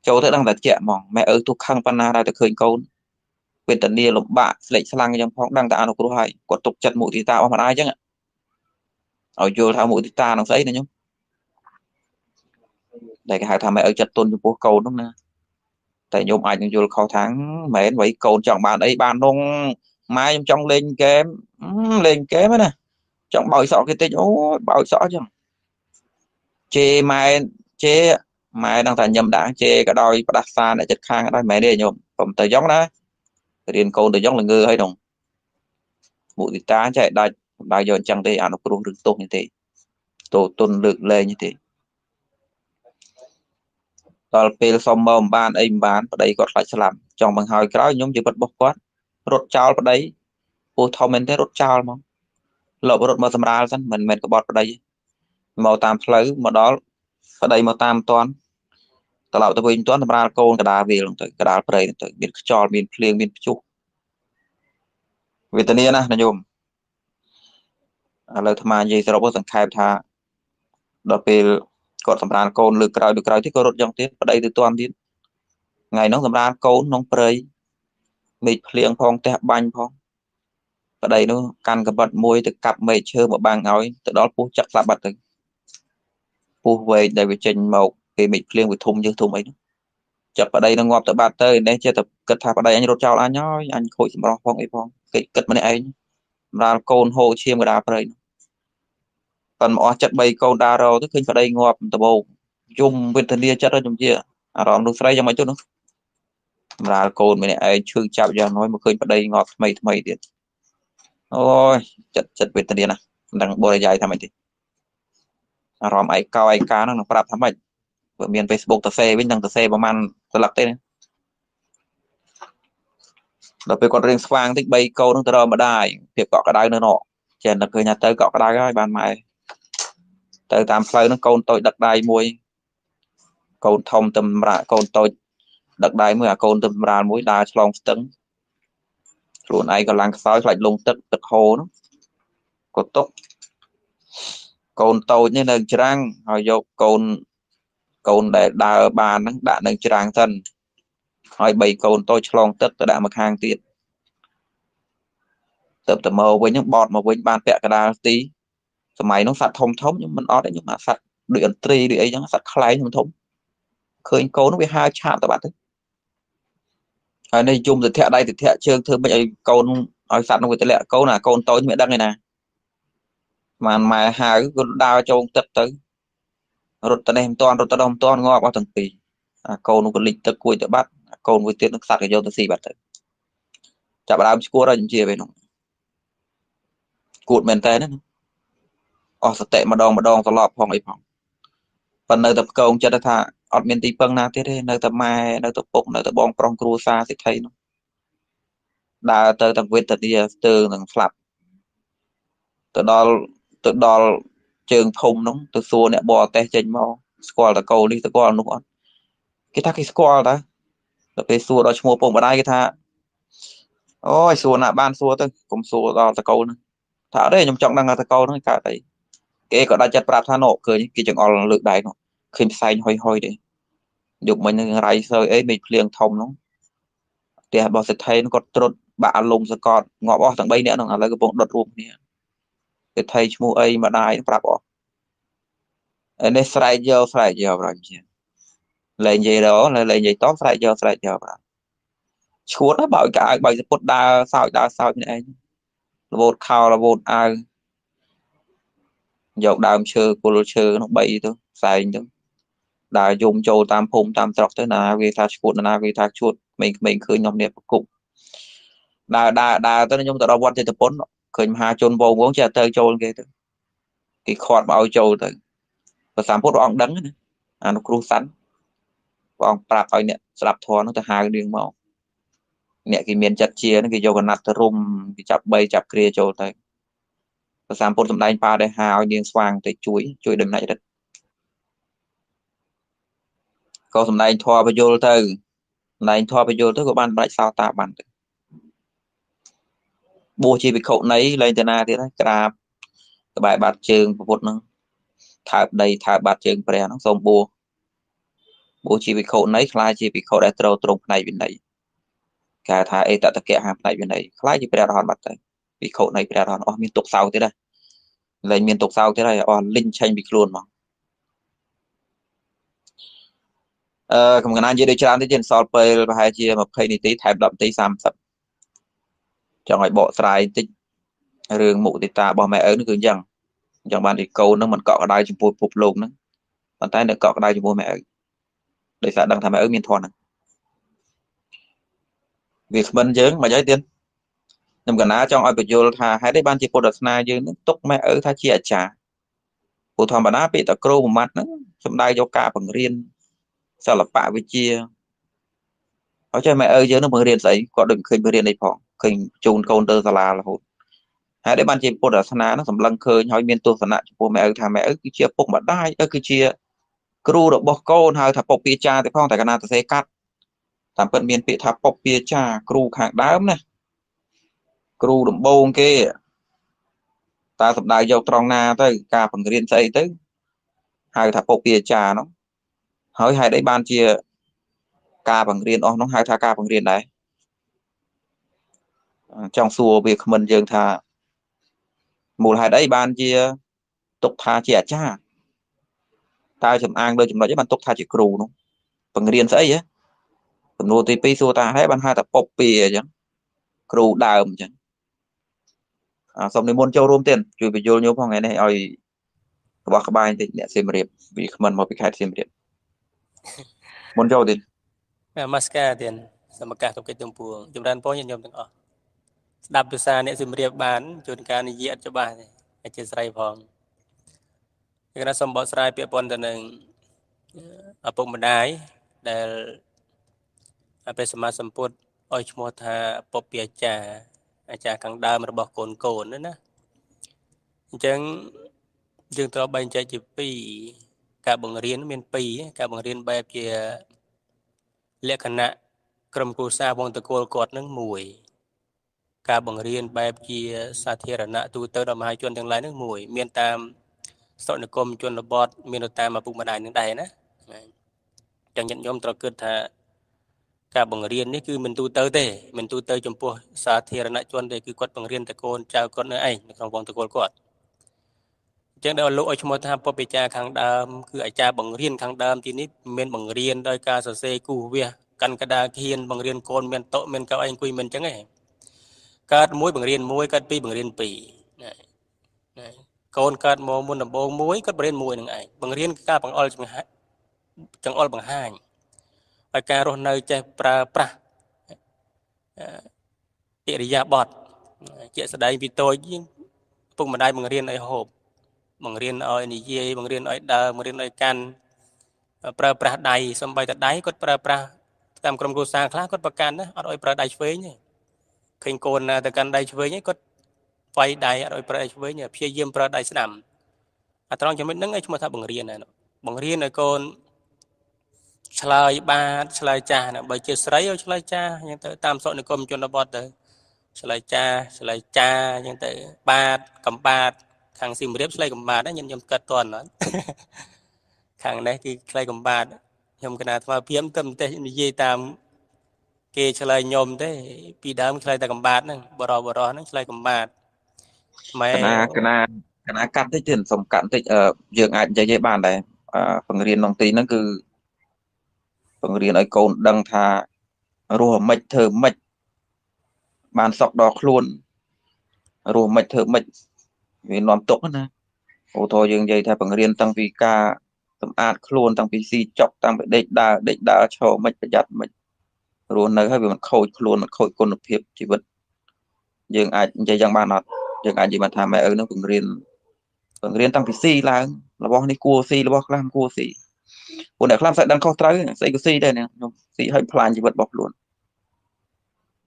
châu tới đang đặt chẹm mỏng mẹ ở thuộc khăn pana đây tôi khơi câu về tận địa lục bạ lệ sang trong phong đang ta nó có hai có tục chặt mũi thì ta ở mặt ai chứ ạ ở vô thao mũi thì ta nó sấy này nhung đây cái hai thằng mày ở chặt tôn cho cầu đúng nè tại nhung ai vô khó tháng mẹ vậy cầu chọn bạn ấy bạn đông mai trong lên kém nè trong bảo sọ cái tên ô bảo sọ chứ chê mai đang thành nhầm đã chê cả đôi và đặt xa để chật khang ở đây mẹ để nhộm phòng tới giống đó riêng câu tới giống là ngư hay đồng mũi tá chạy đại đại dọn chẳng đây nó cũng được tốt như thế tổ tôn lực lên như thế toàn pil xong mồm ban im bán ở đây còn lại sẽ làm trong bằng hỏi cái đó nhóm chỉ bật bóc quát rốt trao ở đấy ô thao mình thấy rốt trao mà lộ rốt mà tham ra sẵn mình có bọt ở đây màu tam lấy mà đó ở đây màu tam toán ta lão ta bình toán tham ra câu cả đá về luôn tới cả đá ở đây tới biết cho mình liền mình chụp về tên nè nó nhôm lời tham gia gì sẽ có sẵn khai thả đó về còn tham ra câu lực cày được cày thì có rốt dòng tiếp ở đây từ toán tiếp ngày nó tham ra câu nó prey mệt liền phong té banh phong ở đây nó căn cái bật môi từ cặp mày chơi một bàn nói từ đó phú chắc là bật từ phú về để về trình màu về mệt liền về thùng như thùng ấy chập ở đây nó ngọt từ bạt tới nên chơi tập cất tháp ở đây anh rốt trao anh nhói anh khôi chìm lo phong ấy phong cái cất bên này anh ra côn hồ chiêm người đá ở đây còn mọi chặt bay câu đá rồi tức kinh ở đây ngọt từ bầu dùng bên thân địa chất ở trong kia à đó nó xoay trong mấy chỗ nữa ra côn mình ấy chưa chạm vào nói một khơi vào đây ngọt mày tiền ôi chật về tiền à đang bồi dài tham mày thì ròm ấy cao ấy cá nó có đạp tham mày vừa miền Facebook tờ xe bên đằng tờ xe bom ăn tờ lật tên đó về con riêng xoang thích bay câu nó tờ ròm ở đài tiệp cọ cả đài nữa nọ chèn là cười nhà tơ cọ cả đài cái bàn mày tờ tam phơi nó câu tôi đặt đài muối câu thông tầm rạ câu tôi đặc đại mới là con tôm ra mũi đá long tấn luôn này còn làng sói lại lung tức tức hồ nó có tốt con tôi như là trang họ dục con để đá bàn nó đã được trang thân hỏi bảy con tôi long tức đã một hàng tiền tập tập màu với những bọt mà với bàn vẽ cái đá tí máy nó sạch thông thống nhưng mình ó đấy nhưng mà sạch điện tri để ấy nó sạch khay thông thống khơi con nó bị hai chạm các bạn thấy ở đây chung từ thẹn đây thì thẹn chương thương bây giờ con nói sẵn với tỷ lệ câu là con tối mẹ đăng này nè mà hai con đau cho ông tập tới rồi ta đem toàn rồi ta đông toàn ngọt qua thằng tì câu nó còn lịch tập cuối tự bắt con với tiếng nước sạch để vô tôi xì bật tới chả bảo đám cua ra những chia về nó cuộn mền té nữa ở sợ tệ mà đong tao lọp phòng ấy phòng phần nơi tập câu cho ta thả ở miền tây băng na thế đây nơi tập mai nơi tập bông nơi tập bong prong cua xa thì thấy nó đã tới tập viên tận địa từ thằng sập từ đó trường thông nó từ xua nè bò té trên mau score là cầu đi score luôn con cái thắc cái score đó là cái xua đó mua bông vào đây cái thà ôi xua nè ban xua tôi cùng xua đó là cầu nữa thả đây nhom trọng đang là cầu nó cả đấy cái gọi là chặt bạc tha nộ cười cái trường on lượt đại nó khi sai hoi hoi đi dục mình rải sơi ấy mình liền thông nó thì bảo sẽ thấy nó có trốn bạ lùng rồi còn ngọ bỏ thằng bay nữa nó là cái bụng đột ruộng nè cái thầy mua ấy mà đai nó bỏ nên sai giờ rồi lên gì đó là lên gì tốt sai giờ rồi chúa nó bảo cả bảo sẽ cột đa sao như này vột khao là vột ai dọc đàm chơi cô lô chơi nó bay thôi sai thôi đã dùng châu tam phùng tam trọc tới là vì ta chuột là vì ta chuột mình khơi nhom đẹp cục đã tới nhom tới đâu quan thì tới bốn khơi hà chôn vô muốn chờ tới châu kia tới thì khọt bảo châu tới và sám phút ông đắng này nó cru sắn ông prap ơi nè sạp thò nó tới hai cái đường màu nè cái miền chặt chia nó cái vô còn nát tới rùm cái chập bay chập kia châu tới và sám phút tầm đánh pa để hào niên xoang tới chuối đừng lại đất câu hôm nay thoa bây giờ tới này thoa bây giờ tới của bạn lại sao ta bạn bố chỉ bị khẩu nấy lên từ na thì đấy các bài bạt trường của một nó thả đầy thả bạt trường bè nó xong bố chỉ bị khẩu nấy lại chỉ bị khẩu đại trâu trồng này bên này cả thà ấy tại tất cả hàng này bên này lái như bây giờ mặt này bị khẩu này bây giờ nó miền tục sau thế này lấy miền tục sau thế này on linh tranh bị luôn mà không cần anh chị để cho anh thấy trên sọt pê và hai chia một cây này tí thèm đậm tí xăm sập cho người bộ trái tích rừng mụ thì ta bỏ mẹ ở nó cứ rằng chẳng bạn thì câu nó mình cọ ở đây chụp phục lùn nó bàn tay được cọ ở đây chụp bố mẹ để sẽ đang tham mẹ ở miền thôn này việc bên dưới mà giới tiền nằm gần á trong ai bị vô thà hãy để ban chỉ phô đợt này dưới nước túc mẹ ở tha chia trả phù thầm bản á bị tạc rô một mặt nó trong đây cho cả bằng riêng sao là bạ với chia nói cho mẹ ở dưới nó mới riêng giấy có đừng khinh mới riêng này phỏng khinh chôn câu tơ ra là hồn hãy để ban chỉ phô đợt này nó sầm lăng khơi hỏi miền tuôn phần nạn cho bố mẹ ở thà mẹ ở chia phúc mà đai ở cứ chia cừu độ bọc con hai thà bọc bia cha thì phong tại cana sẽ cắt tạm cận miền bị tháp bọc bia cha cừu kháng đám này cừu đụng bông kia ta tập đại dầu tròn na tới cả phần riêng xây tới hai tháp bọc bia cha nó hỏi hai đấy ban chia ca bằng riêng nó hai tháp ca bằng riêng đấy trong xua việc mình dường thà một hai đấy ban chia tục thà chia cha ta chấm an đây chấm nói với bạn tục thà chỉ cừu nó bằng riêng xây vậy chấm nô tì pi xua ta thấy bạn hai tháp bọc bia chứ cừu đào mình chẳng xong đến môn châu rôm tiền chui về vô nhôm phong ngày này ơi các bạn các bạn thì nhận xem đẹp vì mình một cái khai xem đẹp môn châu tiền mascara tiền xem cả các cái đồng buồn chúng ta có nhận nhôm từng ở đạp từ xa nhận xem đẹp bán chuẩn cả này dễ cho bạn này chơi say phong cái đó xong bỏ say bia pon tận đường ở vùng miền Đài để ở bên sâm sâm put ôi mua thà bọc bia trà chả càng đa mà bọc cồn nữa nè chẳng dừng tao bay chạy chỉ pi cả bằng riêng miền pi cả bằng riêng bay kia lệ khẩn nạ cầm cù sa bằng từ cồn cọt nước mùi cả bằng riêng bay kia sa thiệt là nạ tu tới đầm hai chuồn tương lai nước mùi miền tam sọt nước cồn chuồn là bọt miền tam mà vùng mặt đại nước đại nè chẳng nhận nhóm tao cướp thà cả bằng riêng đấy cứ mình tu tới trong po sa thiệt là nãy tuần đây cứ quật bằng riêng tại con chào con nữa anh trong vòng tại con quật chẳng đâu lỗi cho một tham po bị cha kháng đam cứ ai cha bằng riêng kháng đam thì nít men bằng riêng đôi ca sờ xe cù vía căn cả đa thiên bằng riêng con men tội men cao anh quy men chẳng ấy cắt muối bằng riêng muối cắt pi bằng riêng pi con cắt mồm muốn làm bông muối cắt bằng riêng muối nữa anh bằng riêng ca bằng ol chẳng ol bằng hai ở cả rồi nơi chơi pra địa địa bọt chuyện sau đây vì tôi cùng mà đây bằng riêng ấy hộp bằng riêng ấy này dê bằng riêng ấy đờ bằng riêng ấy can pra đầy xong bài tật đáy có pra tam cầm cô sang khác có pra can đó ở đôi pra đầy với nhỉ khinh cồn là từ can đầy với nhỉ có vay đầy ở đôi pra đầy với nhỉ phía diêm pra đầy sẽ nằm ở trong cho mình nâng ấy chúng ta bằng riêng này bằng riêng này con Slide ba slide cha nè bởi chia sấy ở slide cha nhưng tới tam sọ này cầm cho nó bọt tới slide cha nhưng tới ba cầm ba thằng sim rep slide cầm ba đó nhân nhầm cật toàn nó thằng đấy thì slide cầm ba nhầm cái nào pha phiếm tâm thế gì tam kê slide nhôm thế pi đám slide ta cầm ba nè bờ nó slide cầm ba mày cái nào cắt thế chuyển sòng cạn thế dường ảnh dây bàn này phần riêng lòng tí nó cứ phần riêng ấy con đăng thà rùa mạch thở mạch bàn sọc đỏ luôn rùa mạch thở mạch vì nón tốc nè ô thôi dừng dây thay phần riêng tăng vì ca tầm ạt luôn tăng vì gì chọc tăng bị địch đa cho mạch phải giặt mạch rùa nơi hay bị mặt khôi luôn mặt khôi con nộp hiệp chỉ vật dừng ai dây giang bàn nạt dừng ai gì mà thà mẹ ở nó phần riêng tăng vì gì là bóc đi cua gì là bóc làm cua gì bộ đại làm sẽ đang khó tới sẽ có si đây nè si hơi plan chỉ vật bọc luôn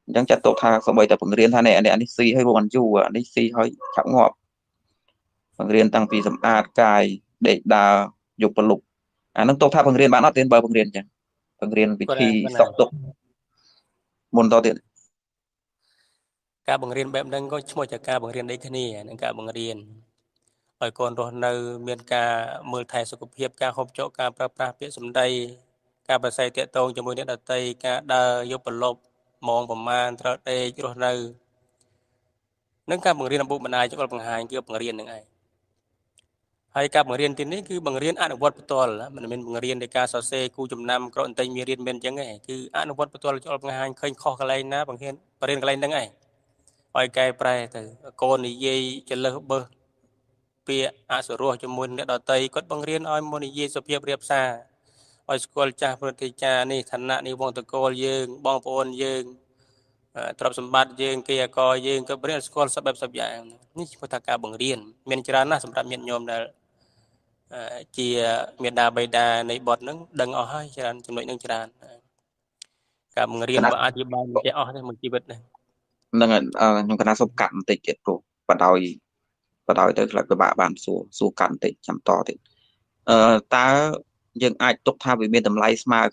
đang chặt tổ thang xong bây tập phần riêng thang này anh đi si hơi buồn dù anh đi si hơi chảo ngọt phần riêng tăng vì sầm ạt cài để đà dục vật lục nâng tổ thang phần riêng bạn nó tiến bờ phần riêng chẳng phần riêng vị trí sọc tổ môn to tiện cả phần riêng bạn đang có một chả cả phần riêng đấy thế này cả phần riêng ở còn rồi nơi miền ca mưa thải sụp hiệp ca hộp chỗ ca pra pra biết sầm đây ca bờ say tiệt tôn cho mưa điện ở tây ca đa dốc bờ lộc mong bầm man trở đầy chỗ nơi nâng cao bằng riêng làm bộ bàn ai cho các bằng hàng kia bằng riêng những ai hay các bằng riêng thì đấy cứ bằng riêng ăn ở vật to là mình bằng riêng để cá sấu xe cua chấm nam còn tây mi riêng bên chẳng ai cứ ăn ở vật to là cho bằng hàng khơi kho cái này na bằng riêng cái này những ai ai cái prai từ con này dây chân lơ bơ bia ăn sầu ruột cho muôn để đào tây có bằng riêng ai muôn này dây sầu bia riệp xa ai school cha phật cha này thành nạn này bong tơ cô dương bong phôn dương ត្រប់សម្បត្តិយើងគេក៏យើងក៏រៀនស្គាល់សពបែបសពយ៉ាងនេះពូថាការបង្រៀនមានចរណាសម្រាប់ញាតិញោមដែលជាមេដាបេដានៃបទនឹងដឹងអស់ហើយច្រើនចំណុចនឹងច្រើន ពូធម្មតាបង្រៀនសិល្បៈក្នុងសាលាពូធម្មតាបង្រៀនសិល្បៈក្នុងសាលាបច្ចេកទេសអីក៏ដោយ គេបង្រៀនកូនយើងឲ្យចេះវិជ្ជានេះវិ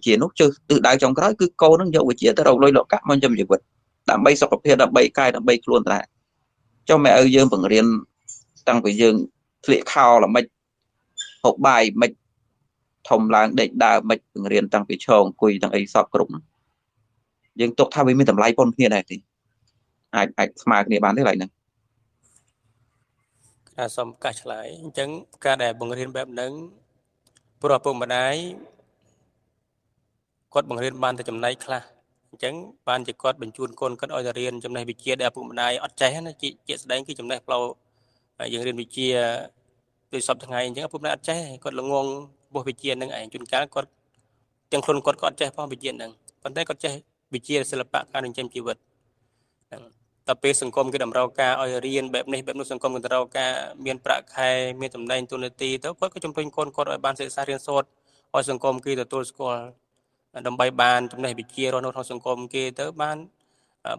ជ្ជានោះចុះទិសដៅចំក្រោយគឺកូននឹងយកវិជ្ជាទៅរកលុយរកកាក់មិនចំជីវិតដើម្បីសុខភាពដើម្បីកាយដើម្បីខ្លួនដែរចុះ ព្រោះពុកម្ដាយគាត់បង្រៀនបានតែចំណៃខ្លះអញ្ចឹងបានជាគាត់បញ្ជូនកូនគាត់ឲ្យរៀនចំណេះវិជ្ជាដែលឪពុកម្ដាយអត់ចេះណាជាស្ដែងគឺចំណេះផ្លូវយើងរៀនវិជ្ជាដោយសពថ្ងៃអញ្ចឹងឪពុកម្ដាយអត់ចេះគាត់ល្ងងបោះវិជ្ជានឹងឯងជួនកាលគាត់ទាំងខ្លួនគាត់អត់ចេះផងវិជ្ជានឹងប៉ុន្តែគាត់ចេះវិជ្ជាសិល្បៈការនឹងចិញ្ចឹមជីវិតតែពេលសង្គមគេតម្រូវការឲ្យរៀនបែបនេះបែបនោះសង្គមគេតម្រូវការមានប្រាក់ខែ មានតំណែងទូនាទីទៅគាត់ក៏ចំពេញកូនគាត់ឲ្យបានសិក្សារៀនសូត្រ ឲ្យសង្គមគេទទួលស្គាល់ដើម្បីបានចំណេះវិជ្ជារបស់ក្នុងសង្គមគេទៅបាន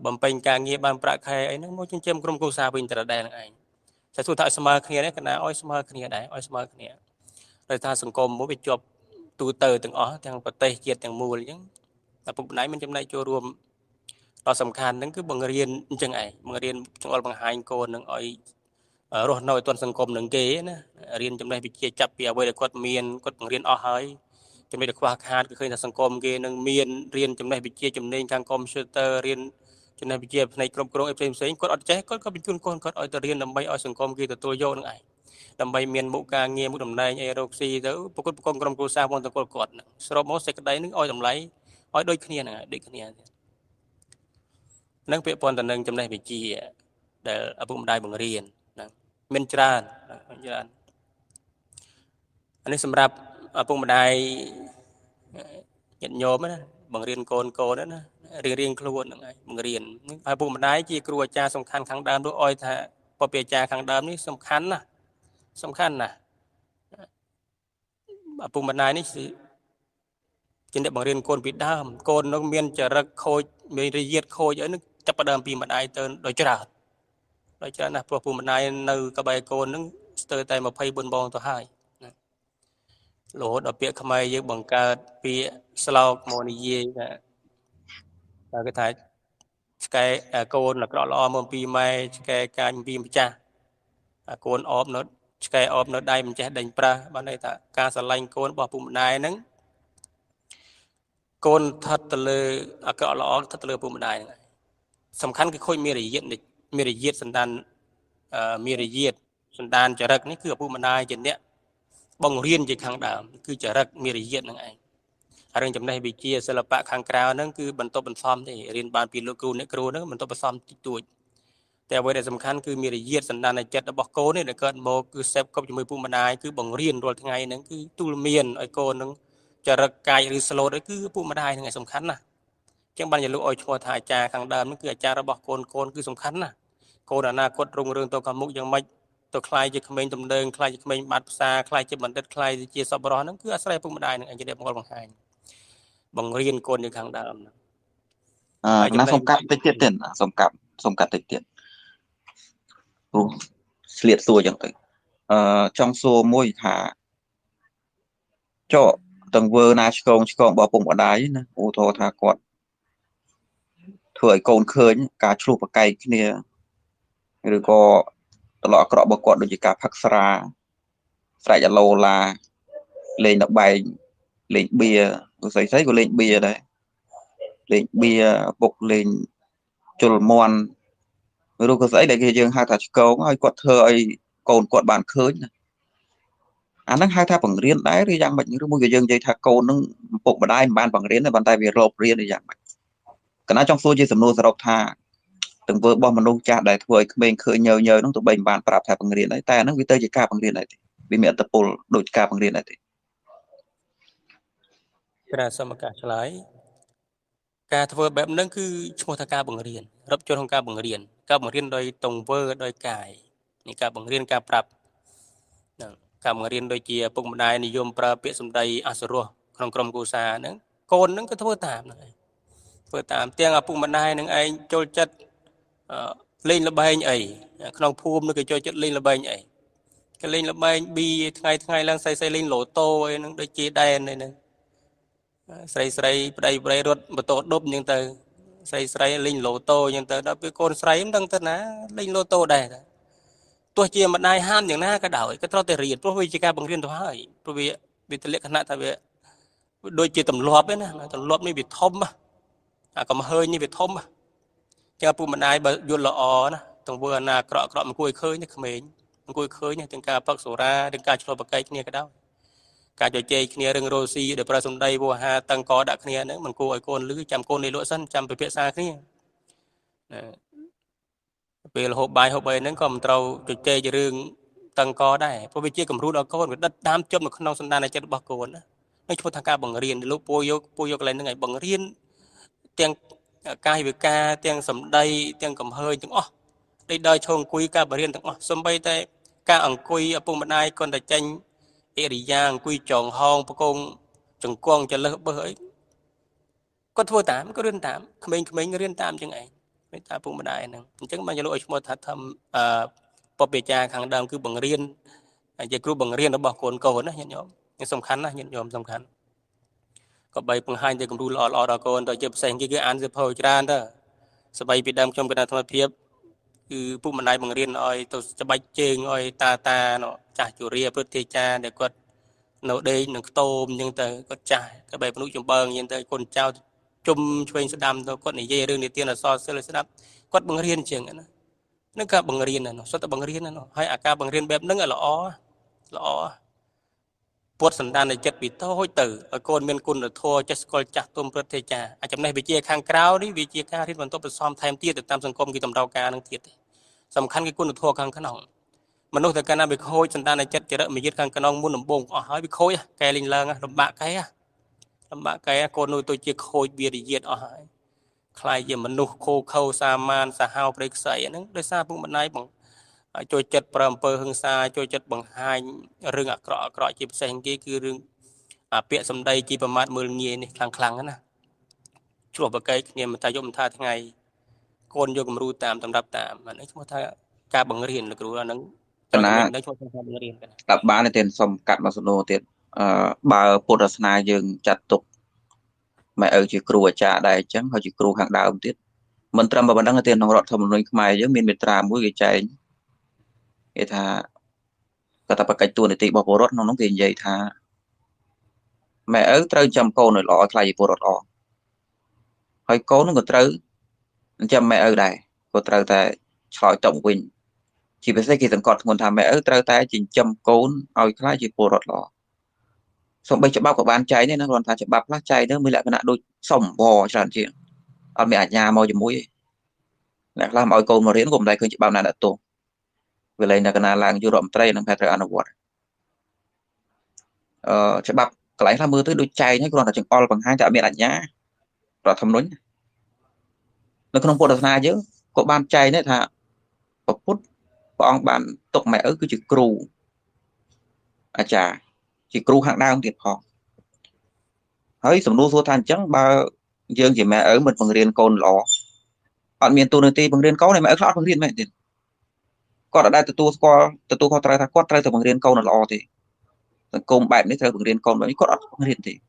បំពេញការងារបានប្រាក់ខែអីហ្នឹងមកចិញ្ចឹមក្រុមគ្រួសារវិញដដែលហ្នឹងឯងតែសួរថាឲ្យស្មារគ្នានេះកាលណាឲ្យស្មារគ្នាដែរឲ្យស្មារគ្នាដោយថាសង្គមមួយវាជាប់ទូទៅទាំងអស់ទាំងប្រទេសជាតិទាំងមូលអញ្ចឹងតែពុកម្ដាយមិនចំណេះចូលរួមដល់សំខាន់ហ្នឹងគឺបង្រៀនអញ្ចឹងឯងបង្រៀនចង្អុលបង្ហាញកូននឹងឲ្យ រស់នៅឲ្យទាន់សង្គមនឹងគេណារៀនចំណេះវិជ្ជាចាប់ពីអ្វីដែលគាត់មានគាត់បង្រៀនអស់ហើយ ចំណេះវិជ្ជាចំណេញខាងកុំព្យូទ័ររៀនចំណេះវិជ្ជាផ្នែកគ្រប់គ្រងអេផ្សេងៗគាត់អត់ចេះគាត់ក៏បញ្ជូនកូនគាត់ឲ្យទៅរៀនដើម្បីឲ្យសង្គមគេទទួលយកហ្នឹងឯងដើម្បីមានមុខការងារមុខតំណែងអីរកស៊ីទៅប្រកបប្រកបក្រុមគ្រួសារផងតកូលគាត់ហ្នឹងសរុបមកសេចក្តីហ្នឹងឲ្យតម្លៃឲ្យដូចគ្នាហ្នឹងឯងដូចគ្នាទៀតហ្នឹងពេលប៉ុណ្ណឹងចំណេះវិជ្ជាដែលឪពុកម្ដាយបង្រៀនណា ញាតិញោមណាបង្រៀនកូនៗណារៀនខ្លួនហ្នឹងឯងបង្រៀនឲ្យឪពុកម្ដាយជាគ្រូអាចារ្យសំខាន់ណាសំខាន់ណាឪពុកម្ដាយនេះ លោកអត់ពាក្យខ្មែរយើងបង្កើតពាក្យស្លោកមកនិយាយថាស្កែកកូនក្រក់ល្អមើលពីម៉ែស្កែកកាញ់ពីម្ចាស់អាកូនអប់នោះស្កែកអប់នៅដៃមិនចេះដេញប្រាស់បានន័យថាការស្រឡាញ់កូនរបស់ឪពុកម្ដាយហ្នឹងកូនថត់ទៅលើអាក្រក់ល្អថត់ទៅលើឪពុកម្ដាយហ្នឹងឯងសំខាន់គឺខូចមានរយៈនេះមានរយៈសន្តានមានរយៈសន្តានចរិតនេះគឺឪពុកម្ដាយជាអ្នក បង្រៀនជាខាងដើមគឺចរិតមានរយៈហ្នឹងឯងហើយរឿងចំណេះវិជ្ជាសិល្បៈខាងក្រៅហ្នឹងគឺបន្តបន្សំទេរៀនបានពីលោកគ្រូអ្នកគ្រូហ្នឹងបន្តបន្សំតិចតួចតែអ្វីដែលសំខាន់គឺមានរយៈសន្តានចិត្តរបស់កូននេះដែលកើតមកគឺសេពគប់ជាមួយពុកម្ដាយគឺបង្រៀនរាល់ថ្ងៃហ្នឹងគឺទូលមានឲ្យកូននឹងចរិតកាយឬស្លូតអីគឺឪពុកម្ដាយហ្នឹងឯងសំខាន់ណាអញ្ចឹងបានជាលោកអោយឈ្មោះថាអាចារ្យខាងដើមហ្នឹងគឺអាចារ្យរបស់កូនៗគឺសំខាន់ណាកូនអាណាគតរុងរឿងទៅកមុខយ៉ាងម៉េចទៅខ្លាយជាក្មេងតំណែងខ្លាយជាក្មេងបាត់ភាសាខ្លាយជាបណ្ឌិតខ្លាយជាសប្បុរសហ្នឹងគឺអាស្រ័យពុកម្ដាយហ្នឹង តែបើតែសំខាន់គឺមានរយៈសន្តានចិត្តរបស់កូននេះដែលកើតមកគឺសេពគប់ជាមួយពុកម្ដាយគឺបង្រៀនរាល់ថ្ងៃហ្នឹងគឺទូលមានឲ្យកូននឹងចរិតកាយឬស្លូតអីគឺឪពុកម្ដាយហ្នឹងឯងជាអ្នកបង្កបង្ហាញ bằng riêng con như kháng đa âm nó xong cặp tích tiện tiền xong cặp tích tiện liệt xua chẳng tới trong xô môi thả cho tầng vơ na chông bỏ bụng bỏ đáy ô thô thả quạt thổi cồn khơi cá chụp và cây kia rồi có lọ cọ bọc quạt được gì cả phác xà xài giờ lâu là lên đọc bài lên bia giấy giấy của lên bia đấy lên bia bọc lên chồi mòn rồi có giấy để cái dương hai thạch câu hơi quạt hơi cồn quạt bàn khơi anh đang hai tháp bằng riêng đấy thì dạng bệnh những môi dương dây thạch cồn nó bọc vào đai bàn bằng riêng là bàn tay về rộp riêng để dạng bệnh cái nói trong số chia sầm nô rộp tha từng vừa bom mình nô cha đại thôi mình khơi nhờ nhờ nó tụ bệnh bàn bạc thạch bằng riêng đấy ta nó vi tơ chỉ ca bằng riêng này bị miệng tập bồn đôi ca bằng riêng này thì ra sao mà cả trái ca thưa bẹp nâng cứ cho thằng ca bằng riêng rấp cho thằng ca bằng riêng đôi tổng vơ đôi cải những ca bằng riêng ca bạc ca bằng riêng đôi chia bụng một đai này yom pra biết sum đầy asuro trong crom cô sa nữa con nâng cứ thưa tạm này vừa tạm tiếng bụng một đai nâng anh cho chất lên là bay ấy trong phum nó cứ cho chất lên là bay ấy cái lên là bay bi ngày lang say lên lỗ tô ấy đôi chia đen này say say đây đây đốt mà tổ đốt nhưng từ say say linh lô tô nhưng từ đó với con say đang tên á linh lô tô đây tôi chia mặt này ham những na cái đảo ấy, cái trò tề riết tôi chỉ ca bằng riêng thoá ấy tôi bị tề lệ khả năng tại vì đôi chia tầm lốp ấy nè tầm lốp này bị thôm còn hơi như bị thôm cho phụ mặt này bật vô lọ nè tầng vừa là cọ cọ một cối khơi như khmến một cối khơi như từng ca phật sổ ra từng ca cho bậc cây kia cái đó cả trò chơi kia rừng rosi để prasom đây vua hà tăng có đặc kia nữa mình cô ấy con lưới chăm con này lỗ sân chăm về phía xa kia về hộp bài nó còn trâu trò chơi rừng tăng có đây có vị trí cầm rút ở con với đất đám chôm mà không nông sân đan này chết bạc cổ nữa nói cho thằng ca bằng riêng lúc puyo cái này bằng riêng tiếng ca với ca tiếng sầm đây tiếng cầm hơi tiếng đây đời chôn quý ca bằng riêng tiếng sầm bay tay ca ẩn quý ở vùng mặt này còn đại tranh Eriang quy chọn hòn bà con trần quang cho lớp bởi con thua tám có riêng tám mình riêng tám chẳng ấy mấy ta phụ mà đại năng chẳng bao nhiêu lỗi mà thật thầm bỏ bề cha hàng đàm cứ bằng riêng giờ cứ bằng riêng nó bỏ cồn cầu nữa nhận nhóm nhưng song khán là nhận nhóm song khán có bảy bằng hai thì cũng đủ lò lò đó con rồi chơi sang cái án dập hồi ra đó sờ bay bị đâm trong cái đàn thâm phiệp cứ phụ mà đại bằng riêng rồi tôi sờ bay chêng rồi ta nó chả chủ ria phật thầy cha để quật nấu đây nấu tôm nhưng tới quật chả cái bài phụ chồng bờ nhưng tới con trao chum chuyên sẽ đam thôi quật này dây đường này tiên là so sẽ đam quật bằng riêng trường nữa nó cả bằng riêng này nó xuất bằng riêng nó hay ca bằng riêng bẹp nó là lõ puốt sần đan này chất bị thôi tử ở con miền côn là thua chất coi chặt tôm phật thầy cha à chấm này bị chia khang cao đấy bị chia ca riêng bản tốt bị xóm thêm tia được tam sân công kỳ tầm đầu ca năng thiệt sầm khăn cái côn là thua khang khăn hỏng mà nô thời cana bị khôi chân ta này chết chế độ mình giết càng cano muốn làm bông hỏi bị khôi cái linh lang làm bạc cái con nuôi tôi chia khôi bia để giết hỏi khai gì mà nô khô khâu sa man sa hao phải sậy nó đôi sa cũng bận này bằng chơi chết bầm bờ hương sa chơi chết bằng hai rừng cọ chìm sang kia cứ rừng bịa sầm đây chỉ bầm mát mưa nghe này khăng đó nè chuột bạc cái nghe mà ta dùng tha thế ngày con vô cầm ru tạm đập tạm mà nói chúng ta ca bằng hiền được rồi nó là tập bán này tiền xong cắt mà sụn đồ tiền bà phụ đa na dừng chặt tục mày ở chỉ cua trả đại chấm họ chỉ cua hàng đào tiết mình trâm và mình đăng tiền họ thầm nói mày giống miền trà mũi cái cháy cái thà cả tập cái tuần để tị bỏ rốt nó tiền vậy thà mẹ ở trâu chăm câu nổi lọ lại bỏ rốt lọ hỏi cố nó còn trâu chăm mẹ ở đây còn trâu tại sỏi tổng quỳnh chỉ biết xây cái tầng cọt nguồn thảm mẹ ở trao tay chỉnh châm côn oi khai chỉ bồ rọt lò xong bây cho bao của bán cháy nên nó còn thà cho bắp lá cháy nữa mới lại cái nạn đôi sòng bò tràn chuyện ở mẹ ở nhà mau cho mũi lại làm oi côn mà riễn gồm đây cứ chỉ bao nạn đã tổ về lấy là cái nạn làng du rộm tây nằm phải trời ăn ở quật cho bắp cái lấy làm mưa tới đôi cháy nhé còn là chừng oi bằng hai chợ mẹ ở nhà rồi thầm nún nó không bồ được na chứ của bán cháy đấy thà bắp phút ông bạn tộc mẹ ở cứ chỉ cù à chả chỉ cù hạng đa không thiệt họ Hỡi sủng nô thua than chẳng ba dương chỉ mẹ ở một bằng riêng con lọ. Bạn miền tu nơi tây bằng riêng câu này mẹ ở khát bằng riêng mẹ tiền. Con ở đây từ tu con trai ta con trai từ bằng riêng câu là lọ thì công bạn đấy từ bằng riêng con bạn con ở bằng riêng thì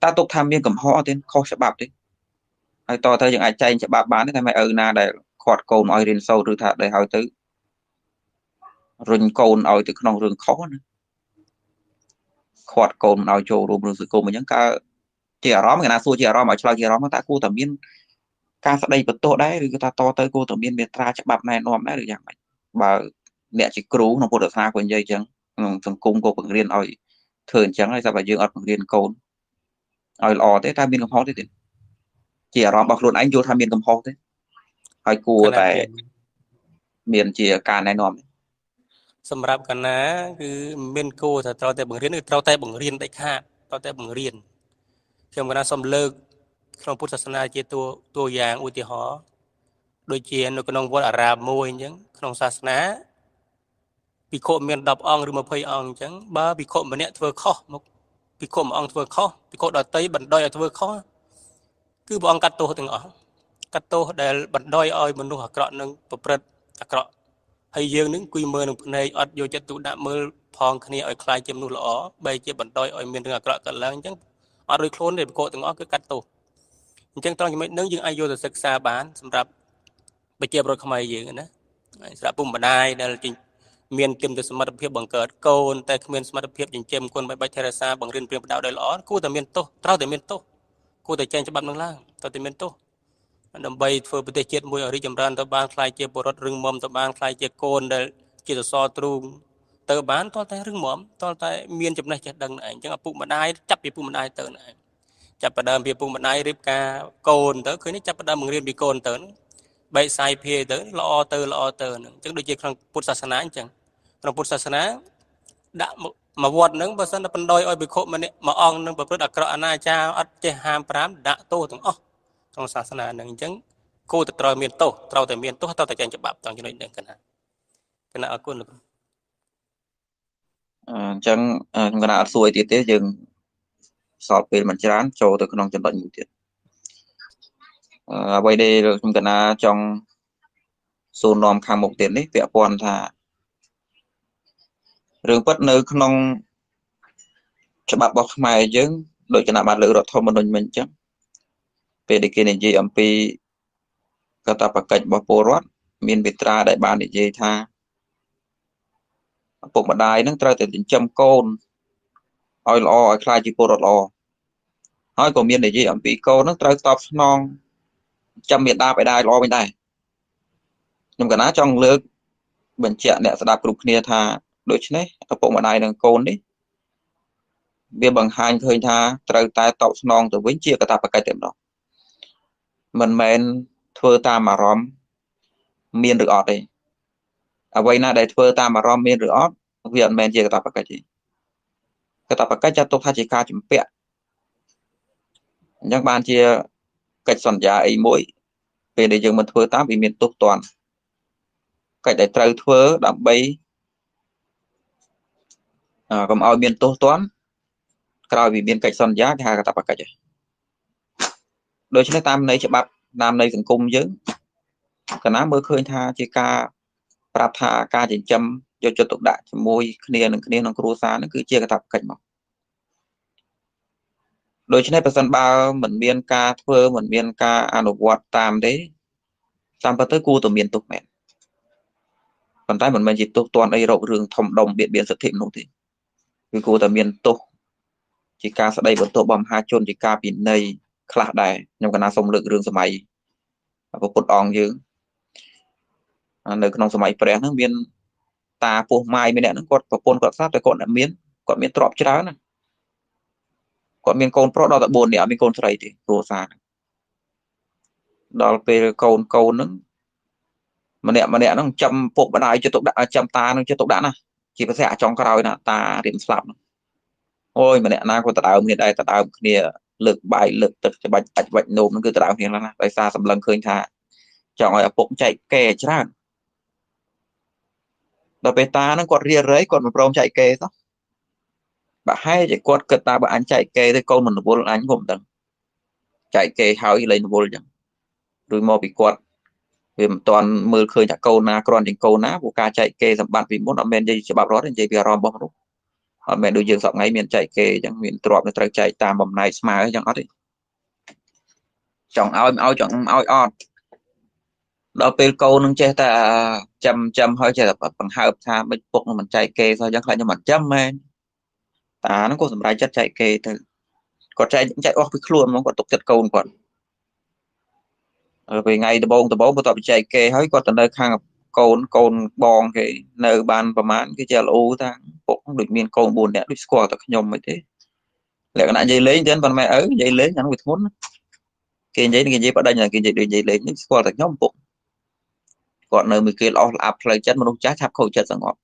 ta tục tham miên cầm họ tiền kho sẽ bạp đấy. Hãy to theo những ai chạy sẽ bạp bán đấy mẹ ở na để quạt câu nói riêng sâu rồi thà để hỏi tới rừng câu nói từ con rừng khó nữa. Quạt câu nói chỗ rùm rừng câu mà những cái chỉ ở đó mà na xua chỉ ở đó mà cho chỉ ở đó mà ta cô thẩm biên ca đây bật to đấy người ta to tới cô thẩm biên biệt ra chắc bạp này nòm đấy được dạng này bà mẹ chỉ cứu nó một đợt xa quên dây chẳng thằng cung cô bằng riêng ơi thường chẳng hay sao bà dương ở bằng riêng câu ơi lò thế ta biên không khó thế chỉ ở đó bọc luôn anh vô tham biên không khó thế hơi cua tại miền chỉ cả này nòm sầm rạp cả ná cứ miền cô thật trao tay bằng riêng trao tay bằng riêng đại hạ trao tay bằng riêng trong cái xâm lược trong Phật giáo chỉ tu dạng uỷ họ đôi khi nó còn vốn Arab môi những trong Phật giáo bị khổ miền đập ong rồi mà phơi ong chẳng ba bị khổ mà nẹt vừa khó bị khổ mà ong vừa khó bị khổ đòi tới bận đôi vừa khó cứ bọn cắt tô từng ong cắt tô để bận đôi oi mình nuôi hạt cọ nâng bập bật hạt cọ hay dương những quy mơ nông này ở vô chất tụ đạm mơ phong kia ở khai chim nuôi lỏ bay chim bận đôi oi miền hạt cọ cẩn lang chẳng ở đôi khốn để cô từng ngõ cứ cắt tổ chẳng to như mấy nướng những ai vô từ sực xa bán sầm rạp bây giờ rồi không ai gì nữa sầm bùng bần ai đây là miền tìm từ sầm mặt phiêu bằng cờ côn tại miền sầm mặt phiêu chỉnh chém quân bay bay terasa bằng riêng riêng đạo đại lõ cô từ miền tô trao từ miền tô cô từ trên cho bạn nông lang tao từ miền tô nằm bay phơi bữa tiệc mùi ở đi chầm ran tao ban khai chia bột rừng mồm tao ban khai chia côn để chia từ so trung tờ bán to tay rừng mồm to tay miền chụp này chết đằng này chẳng là bụng bần ai chắp về bụng bần ai tờ này chập bắt đam việc bung bận ai rip ca cồn tới cứ chập bắt đam mừng riêng bị cồn tới bay sai phe tới lo tơ chẳng đối diện trong Phật giáo này chẳng trong Phật giáo này đã mà vọt nướng bớt sân đã phân đôi oi bị khổ mà nè mà ong nướng bớt đặt cọ na cha ăn chơi ham pram đã tô thằng trong Phật giáo này chẳng cô từ trời miền tô trâu từ miền tô tao từ trên chập bạp toàn cho nên cái nào cũng được chẳng cái nào xuôi thì thế dừng sọt về mặt trái cho từ con chân bệnh nhiều tiền. Bây đây chúng ta là trong số nòng hàng mục tiền đấy, vẽ còn là đường bất nơi con cho bạn bọc mày chứ đội cho bạn lựa thôi mà mình chứ. Về để kia này gì MP các ta phải cạnh bọc porat miền Việt Tra đại ban để gì tha. Bộ mặt đài nâng trai từ đến trăm con. Oi lo oi khai chỉ cô lo hỏi của miền để gì ẩm bị cô nó trai top non trăm miền đa phải đai lo bên đây nhưng cả ná trong lược bệnh trẻ nè sẽ đạp cục nia tha đối chứ đấy tập bộ mà này đằng côn đấy bia bằng hai hơi tha trai tai top non từ vĩnh chia cả tập và cái tiệm đó mình men thưa ta mà róm miền được ọt đây ở vậy na để thưa ta mà róm miền được ọt viện men chia cả tập và cái gì cái tập cách chặt tóc thay chỉ ca chấm pẹ những bạn chia cách sẵn giá ấy mỗi về để dừng mình thưa tám bị miền túc toàn cách để trao thưa đạm bay còn ao miền túc toàn cào bị miền cách sẵn giá thì hai cái tập cách đấy đôi chân tam này chỉ bắp nam này cũng cung dữ cả ná mới khơi tha chỉ ca rạp tha ca chỉ chấm cho tục đại môi kia nó cua xa nó cứ chia cái tập cạnh mà đôi chân này phần sân ba mình biên ca thơ mình biên ca ăn đồ quạt tam đấy tam tới cu từ miền tục mẹ còn tay mình chỉ tục toàn đây rộng rừng thòng đồng biển biển xuất hiện nổi tiếng cứ cu từ miền tục chỉ ca sau đây vẫn tổ bom hai chôn chỉ ca biển này khạc đài nhằm cái nào sông lượng rừng sấy có cột ong chứ nơi con sấy bèn nó biên ta phụ mai bên này nó còn và con sát tới con đã miến còn miến trọp cháo này còn miến con pro đó là buồn nè miến con sậy thì rùa xa đó về con câu nó mà nè nó chăm phụ bên này cho tục đã chăm ta nó cho tục đã nè chỉ có sẽ trong cái đôi nè ta điểm sập ôi mà nè na con tao miền đây tao kia lực bài lực tật cho bạch bạch nôm nó cứ tao miền là tại xa sầm lần khơi thả chẳng ai cũng chạy kè cháo đó beta nó còn ria rấy còn một rôm chạy kề đó bà hai chạy quật cất ta bà anh chạy kê thì con mình vô anh cũng tầng chạy kê hào lên vô chẳng rồi mò bị quật vì toàn mưa khơi nhạc câu na còn những câu ná của ca chạy kê dặm bạn vì muốn ở men dây cho bảo đó đến dây bia rom bom lúc họ mẹ đối diện dọc ngay miền chạy kê chẳng miền trọp nó trai chạy tạm bầm này mà ấy chẳng đó đi chọn ao chọn ao on đó pel câu nâng che ta chăm chăm hơi che tập bằng hai tha bên phục mình chạy kê sao chắc lại cho mặt chăm men ta nó có sầm rai chất chạy kê từ còn chạy những chạy off với luôn nó còn tục chặt câu còn vì ngày từ bông tập chạy kê hơi còn từ nơi khang côn bong cái nơi bàn và mãn cái chèo ô ta cũng được miền côn buồn đẹp đứt score tập nhom mới thế lại cái dây lấy đến phần mẹ ở dây lấy nhắn người muốn cái dây ở đây là cái dây đường dây lấy những score tập nhom bụng còn nơi mình kia lo áp lấy chất mà nó chát chạp khẩu chất ra ngọt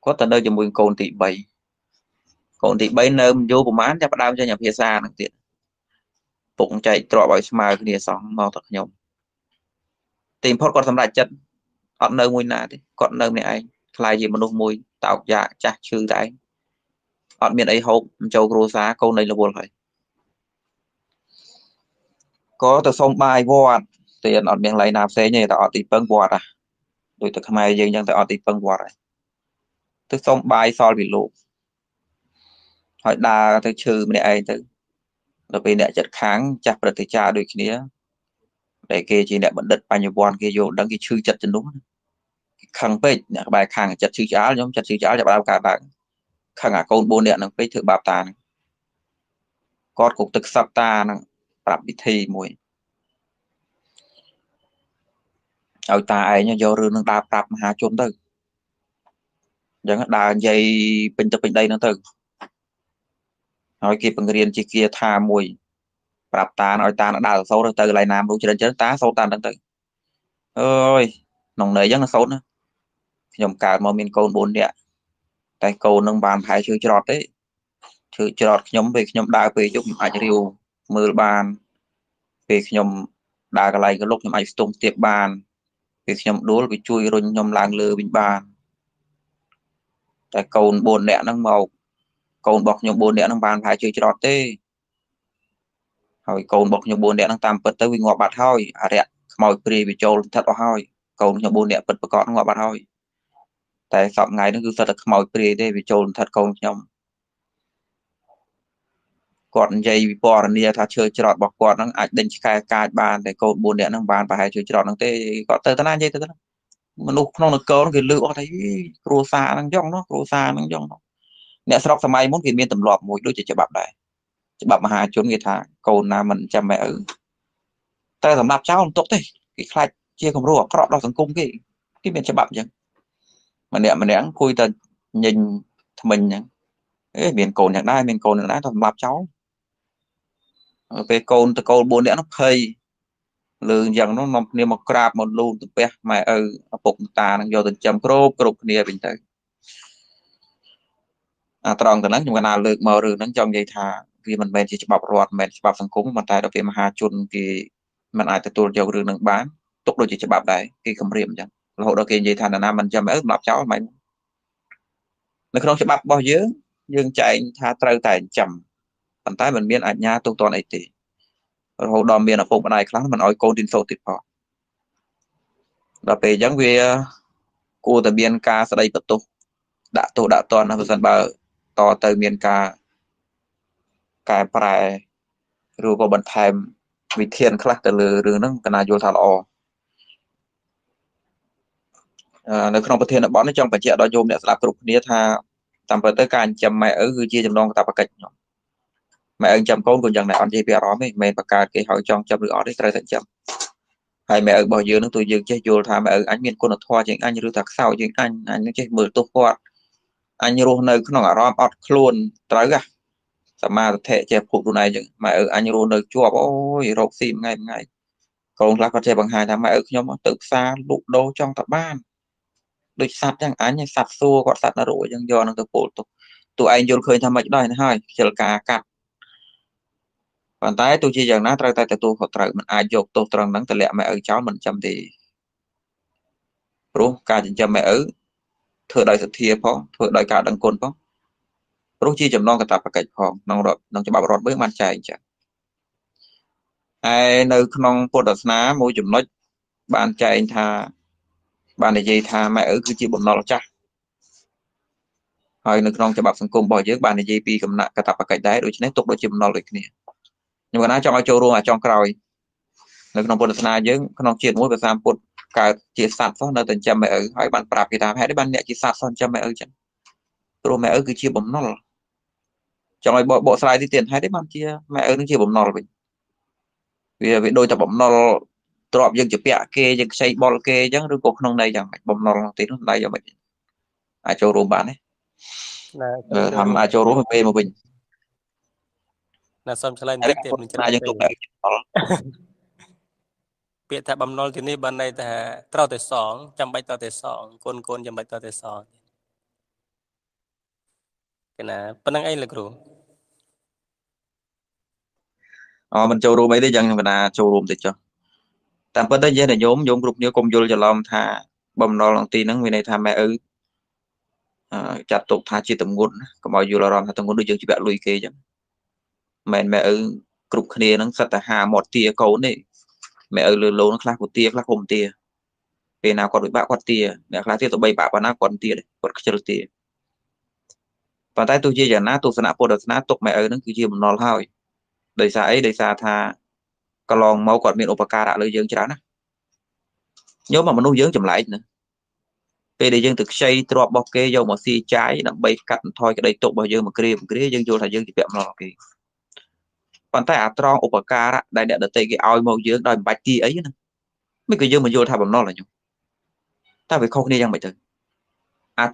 có từ nơi cho mình côn thị bảy nơi mình vô của mãn cho đau cho nhập phía xa nặng tiền bụng chạy trọ bởi smile kia xong mau thật nhom tìm phốt con sắm đại chất ở nơi mùi nà thì còn nơi này anh lại gì mà nụ mùi tạo dạ chả chư tại ở miền ấy hộp châu rô xá câu này là buồn rồi có từ sông bài vọt tiền ở miền lấy nạp xe nhỉ tạo tìm phân vọt à đối tượng mai dương nhân tạo tìm phân vọt từ sông bài so bị lụ hỏi đà từ trừ này ấy từ là bên đại chất kháng chặt được thì trả đôi kia để kia chỉ để bận đất bao nhiêu bọn kia vô đăng cái chư chặt chân đúng khăng pê bài khang chặt chư cháo nhóm chặt chư cháo cho bao cả bạn khăng à con bồn điện nó phải thử bạp tàn cột cục thực sắp ta nó bạp bị thi mùi ở ta ấy nhá vô rừng nó đạp đạp hà chôn từ chẳng đà dây bình tập bình đây nó từ nói kia bằng riêng chỉ kia tha mùi bạp ta nói ta nó đào sâu từ lại làm đủ cho đến chết tá sâu ta đang tự ơi nồng nề rất là sâu nữa nhầm cả mà mình câu bốn địa tay câu nâng bàn thái chữ trọt đấy chữ trọt nhóm về nhóm đại về giúp ảnh điều mưa bàn về nhóm đại cái này cái lúc nhóm ảnh tung tiệp bàn về nhóm đố bị chui rồi nhóm làng lừa bình bàn tay câu bốn địa nâng màu câu bọc nhóm bốn địa nâng bàn thái chữ trọt đấy hồi cồn bọc nhung bồn đẻ đang tam bật tới vì ngọ bạt hoi à đẻ mồi kri bị trâu thật vào hoi cồn nhung bồn đẻ bật vào cọt ngọ bạt hoi tại sọt ngày nó cứ sợ thật mồi kri đây bị trâu thật cồn nhung cọt dây bị bò nia thà chơi trọt bọc cọt đang ảnh đinh cài cài bàn tại cồn bồn đẻ đang bàn và hai chơi trọt đang tê cọt tới tana dây tới tana mà lúc nó được câu nó kì lựa thấy rosa đang dong nó rosa đang dong nó nè sọt sao mai muốn kì miên tầm lọp mồi đôi chỉ bạp đại bạn mà hà chốn người ta cầu là mình cha mẹ ở ta làm nạp cháu không tốt đấy cái khai chia không ruộng cọp đau thần cung cái miền cho bạn chứ mà nè khui ta nhìn mình nhá miền cồn nhạc đai miền cồn nhạc đai làm nạp cháu về cồn từ cồn bốn đĩa nó hơi lường dần nó nằm như một crab một luôn từ bé mẹ ở bụng ta đang vô tình chầm crop crop nia bình thường à tròn từ nắng chúng ta nào lược mờ rừng nắng trong dây thà vì mình men chỉ bảo rọt men chỉ bảo thằng cúng mà tại đó về mà hà chun thì mình ai tự tuôn dầu rừng nắng bán tốc độ chỉ bảo đấy cái cầm riềm chẳng hộ đó kia dây thà là nam mình cho mẹ ướp lạp cháu mày nó không chỉ bảo bao nhiêu nhưng chạy thà trâu tại chậm bàn tay mình miên ảnh nha tung toàn ấy tỷ hộ đòn miên ở vùng này khá mình nói cô tin sâu tuyệt họ là về giống về cô từ biên ca sau đây tập tục đã toàn là dân bờ to từ miền ca cái bài rồi có bận thèm vì thiên khác từ rừng nâng cái này vô thảo lò nếu không có thiên là bón ở trong phải chịu đòi vô để làm cục nia tha tạm thời tới càng chậm mẹ ở gửi chia chậm non tạm bạc kịch mẹ anh chậm con còn chẳng này anh chỉ biết đó mình mẹ bạc cả cái hỏi trong chậm được ở đấy trai thành chậm hay mẹ ở bao nhiêu nó tôi dừng chơi vô tha mẹ ở anh miền quân ở thoa chính anh như thật sau chính anh nó chơi mười tô quạt anh như nơi nó ở rom ọt luôn tới cả mà thể chè phụ đồ này chứ mà ở anh luôn được chua ôi rộp xìm ngày còn là con trẻ bằng hai tháng mà ở nhóm tự xa lụ đô trong tập ban được sạt chẳng án như sạt xua còn sạt là rủi nhưng do nó tự phụ tụi anh vô khơi tham mạch đòi hai chờ cả cặp còn tay tôi chỉ rằng nó trai tay tôi họ trời mình ai dục tôi trần nắng tự lẹ mẹ ở cháu mình chăm thì đúng cả chăm mẹ ở thừa đời thật thiệt phó thừa đời cả đằng cồn phó Rốt chi chấm non cả tập cả phòng non đọt non chấm bảo đọt với mặt trái chẳng ai nơi non cột đọt ná môi chấm nói bạn trái thà bạn để gì thà mẹ ở cứ chỉ bụng non là chắc hơi nơi non chấm bảo sang cùng bỏ dưới bạn để gì pi cầm nặng cả tập cả đáy đối với tục đối chấm non lịch này nhưng mà nó trong ao châu luôn à trong còi nơi non cột đọt ná dưới non chuyển môi về sam cột cả chỉ sạt phong nơi tận chấm mẹ ở hỏi bạn prap thì thà hãy để bạn nhẹ chỉ sạt son chấm mẹ ở chẳng rồi mẹ ở cứ chia bấm nó trong này bộ slide thì tiền hay đấy bạn chia mẹ ở nó chia bấm nó rồi vì đôi tập bấm nó drop dân chụp bẹ kê dân xây bol kê chứ đôi cột nông đây chẳng bấm nó tí nó đây cho mình à cho rùm bạn đấy làm à cho rùm về một mình là xong slide này tiền mình sẽ lại dân chụp đấy bẹ tập bấm nó thì này bạn này là trao tới 2 trăm bảy trao tới 2 con trăm bảy trao tới 2 là năng ấy là cru mình châu mấy đấy dân mình là châu rùm thì cho tạm bớt đấy để nhóm nhóm group nhớ công vô cho lòng thà bầm lo lòng tin năng người này thà mẹ ư chặt tục thà chi tầm nguồn có mọi dù là lòng thà tầm nguồn đối chỉ bạn lui kê chứ mẹ ư group kia nó sạch là hà một tia cầu này mẹ ư lừa lố nó khác một tia khác không tia về nào còn bị bạ quạt tia để khác tia tụi bay bạ và nó còn tia đấy còn chưa được tia và tại tôi chia trả nát tôi sẽ nạp được nát tục mẹ ấy nó cứ chia một nón thôi đời xa ấy đời xa tha cả lòng máu còn miệng opaka đã lấy dưỡng cho nè nhớ mà nuôi dưỡng chậm lại nữa về để dưỡng thực xây drop bọc kê dầu mà xi trái đậm bay cắt thôi cái đây tục bao giờ mà kia dưỡng vô là dưỡng thì đẹp nó kì còn tại atron opaka đã đại đệ đợt tây cái ao màu dưỡng đòi bạch ti ấy nữa mấy cái dưỡng mà vô thà bằng nó là nhung ta phải không nên rằng vậy thôi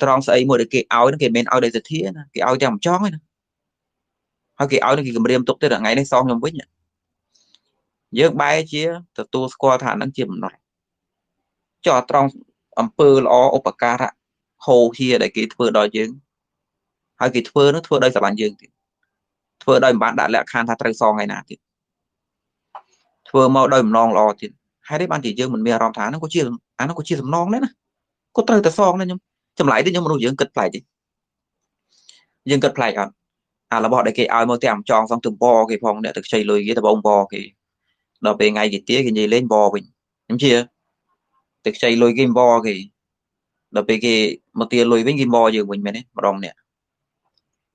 trong xây một cái áo nó kì men áo đây rất thiệt cái áo trong chóng ấy hay cái áo nó kì cầm đêm tục tới là ngày nay xong nhầm với nhỉ giờ bay chia từ tu qua thả năng chìm nổi cho trong pơ lo opaka hồ kia để kì thưa đòi dương hay kì thưa nó thưa đây là bạn dương thưa đây bạn đã lẽ khan thả trăng xong ngày nào thì thưa mau đây non lo thì hay đấy bạn chỉ dương mình mè ròng thả nó có chia nó có chia non đấy nè có trăng từ xong đấy nhung chậm lại thì nhưng mà nuôi dưỡng cất lại đi dưỡng cất lại là bỏ để cái ao màu tèm tròn xong từng bò cái phòng để thực xây lưới cái tập ông bò cái đó về ngày cái tía cái gì lên bò mình đúng chưa thực xây lưới game bò cái đó về cái một tia lưới với game bò giờ mình đấy mà đồng nè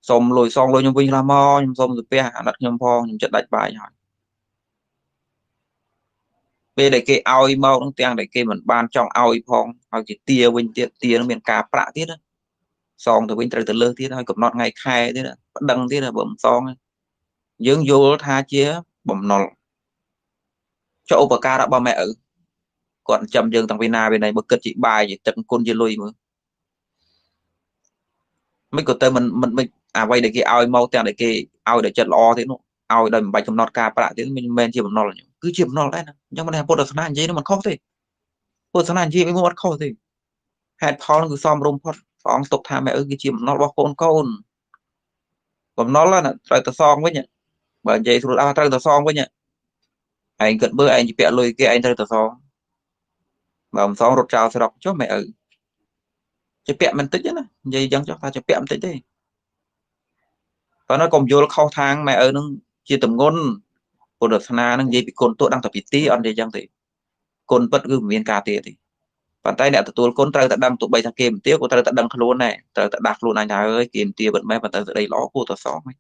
xong lôi nhung vinh làm mo nhung xong rồi pe đặt nhung phong nhung chất đặt bài hỏi về để cái ao màu nó tèm để cái mình ban trong ao phong hay cái tia bên tia nó miền cà prạ tiết đó, xong từ bên trời từ lơ tiết hay cụm nọt ngày khai thế đó, đăng thế là bấm xong, dưỡng vô tha chia bấm nọt, cho opaka đã ba mẹ ở, còn chậm dương thằng Vina bên này bực cật chị bài gì tận côn dưa lui mới, mấy cột tơ mình quay để cái ao mau tèn để cái ao để chật lo thế nó, ao để bài cụm nọt cà prạ thế mình chia bấm nọt là cứ chia bấm nọt đấy nè, nhưng mà này bộ đồ sanh anh gì nó mình khóc thế. Cô sáng anh chị mới mua bắt khổ thì hẹn phóng cứ xong rung phóng phóng tục thả mẹ ư cái chìm nó bọc con còn nó là trời ta xong với nhỉ bởi vậy rồi ta trời ta xong với nhỉ anh cận bơ anh chị bẹ lùi kia anh trời ta xong mà ông xong rột trào sẽ đọc cho mẹ ư chị bẹ mình tích nữa dây chẳng cho ta chị bẹ mình tích đi và nó còn vô là khâu thang mẹ ư nó chia tầm ngôn của đợt sáng nó dây bị con tôi đang tập bị tí ăn dây chẳng thì con bất cứ miền cà tiệt thì bàn tay nè tụi con trai ta đăng tụi bay thằng kia tiếc của ta đăng luôn này ta đặt luôn anh nhà ơi kìm tia bận mấy bàn tay đây ló cô tao xóm ấy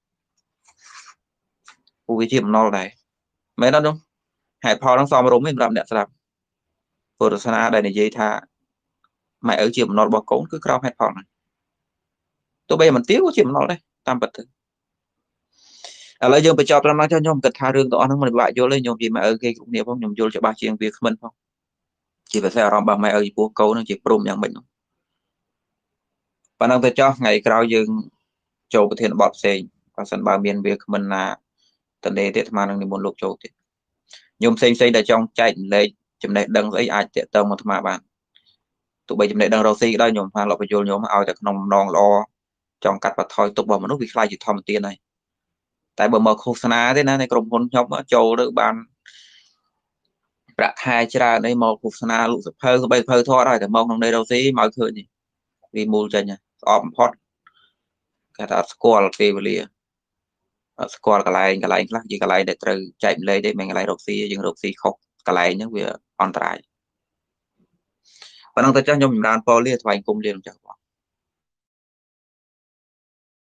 cô cái chim non này mấy đó đúng hẹp hò nó xóm rúm mình làm đẹp lắm cô tao sana đây này dây tha mày ở chim non bỏ cống cứ cào hẹp hò này tụi bay mình tiếc của chim non đây tam bật thử lấy dương bị cho ra mang cho nhom cật tha rương tỏ nó mình lại vô lên nhom gì mà ở cái cũng nhiều phong nhom vô cho ba chuyện việc mình phong chỉ phải xe rong bà mẹ ơi buộc câu nó chỉ prom nhận mình và năng tôi cho ngày cao dương châu có thiện bọt xe và sân bà miền việc mình là tận đề tiết mà năng muốn lục châu thì nhom xây để trong chạy lấy chấm này đăng giấy ai tiện tâm một mà bạn tụi bây chấm này đăng đầu xây đó nhom pha lọ vào vô nhom ao được nòng non lo trong cắt và thôi tụt vào một lúc bị khai chỉ thòm tiền này tại bờ mờ khô sana thế này còn hôn nhóm châu được bàn đã hai ra đây một khô sana lụt hơi bây hơi thoa rồi thì mong trong đây đâu tí mọi thứ gì vì mù chân nhỉ hot cái đó score phê bự liền score cái này lắm gì cái này để từ chạy lên để mình cái này đột xì dừng đột xì khóc cái này nhớ về on trái và nó tới cho nhóm đàn poli thay cùng liền chẳng qua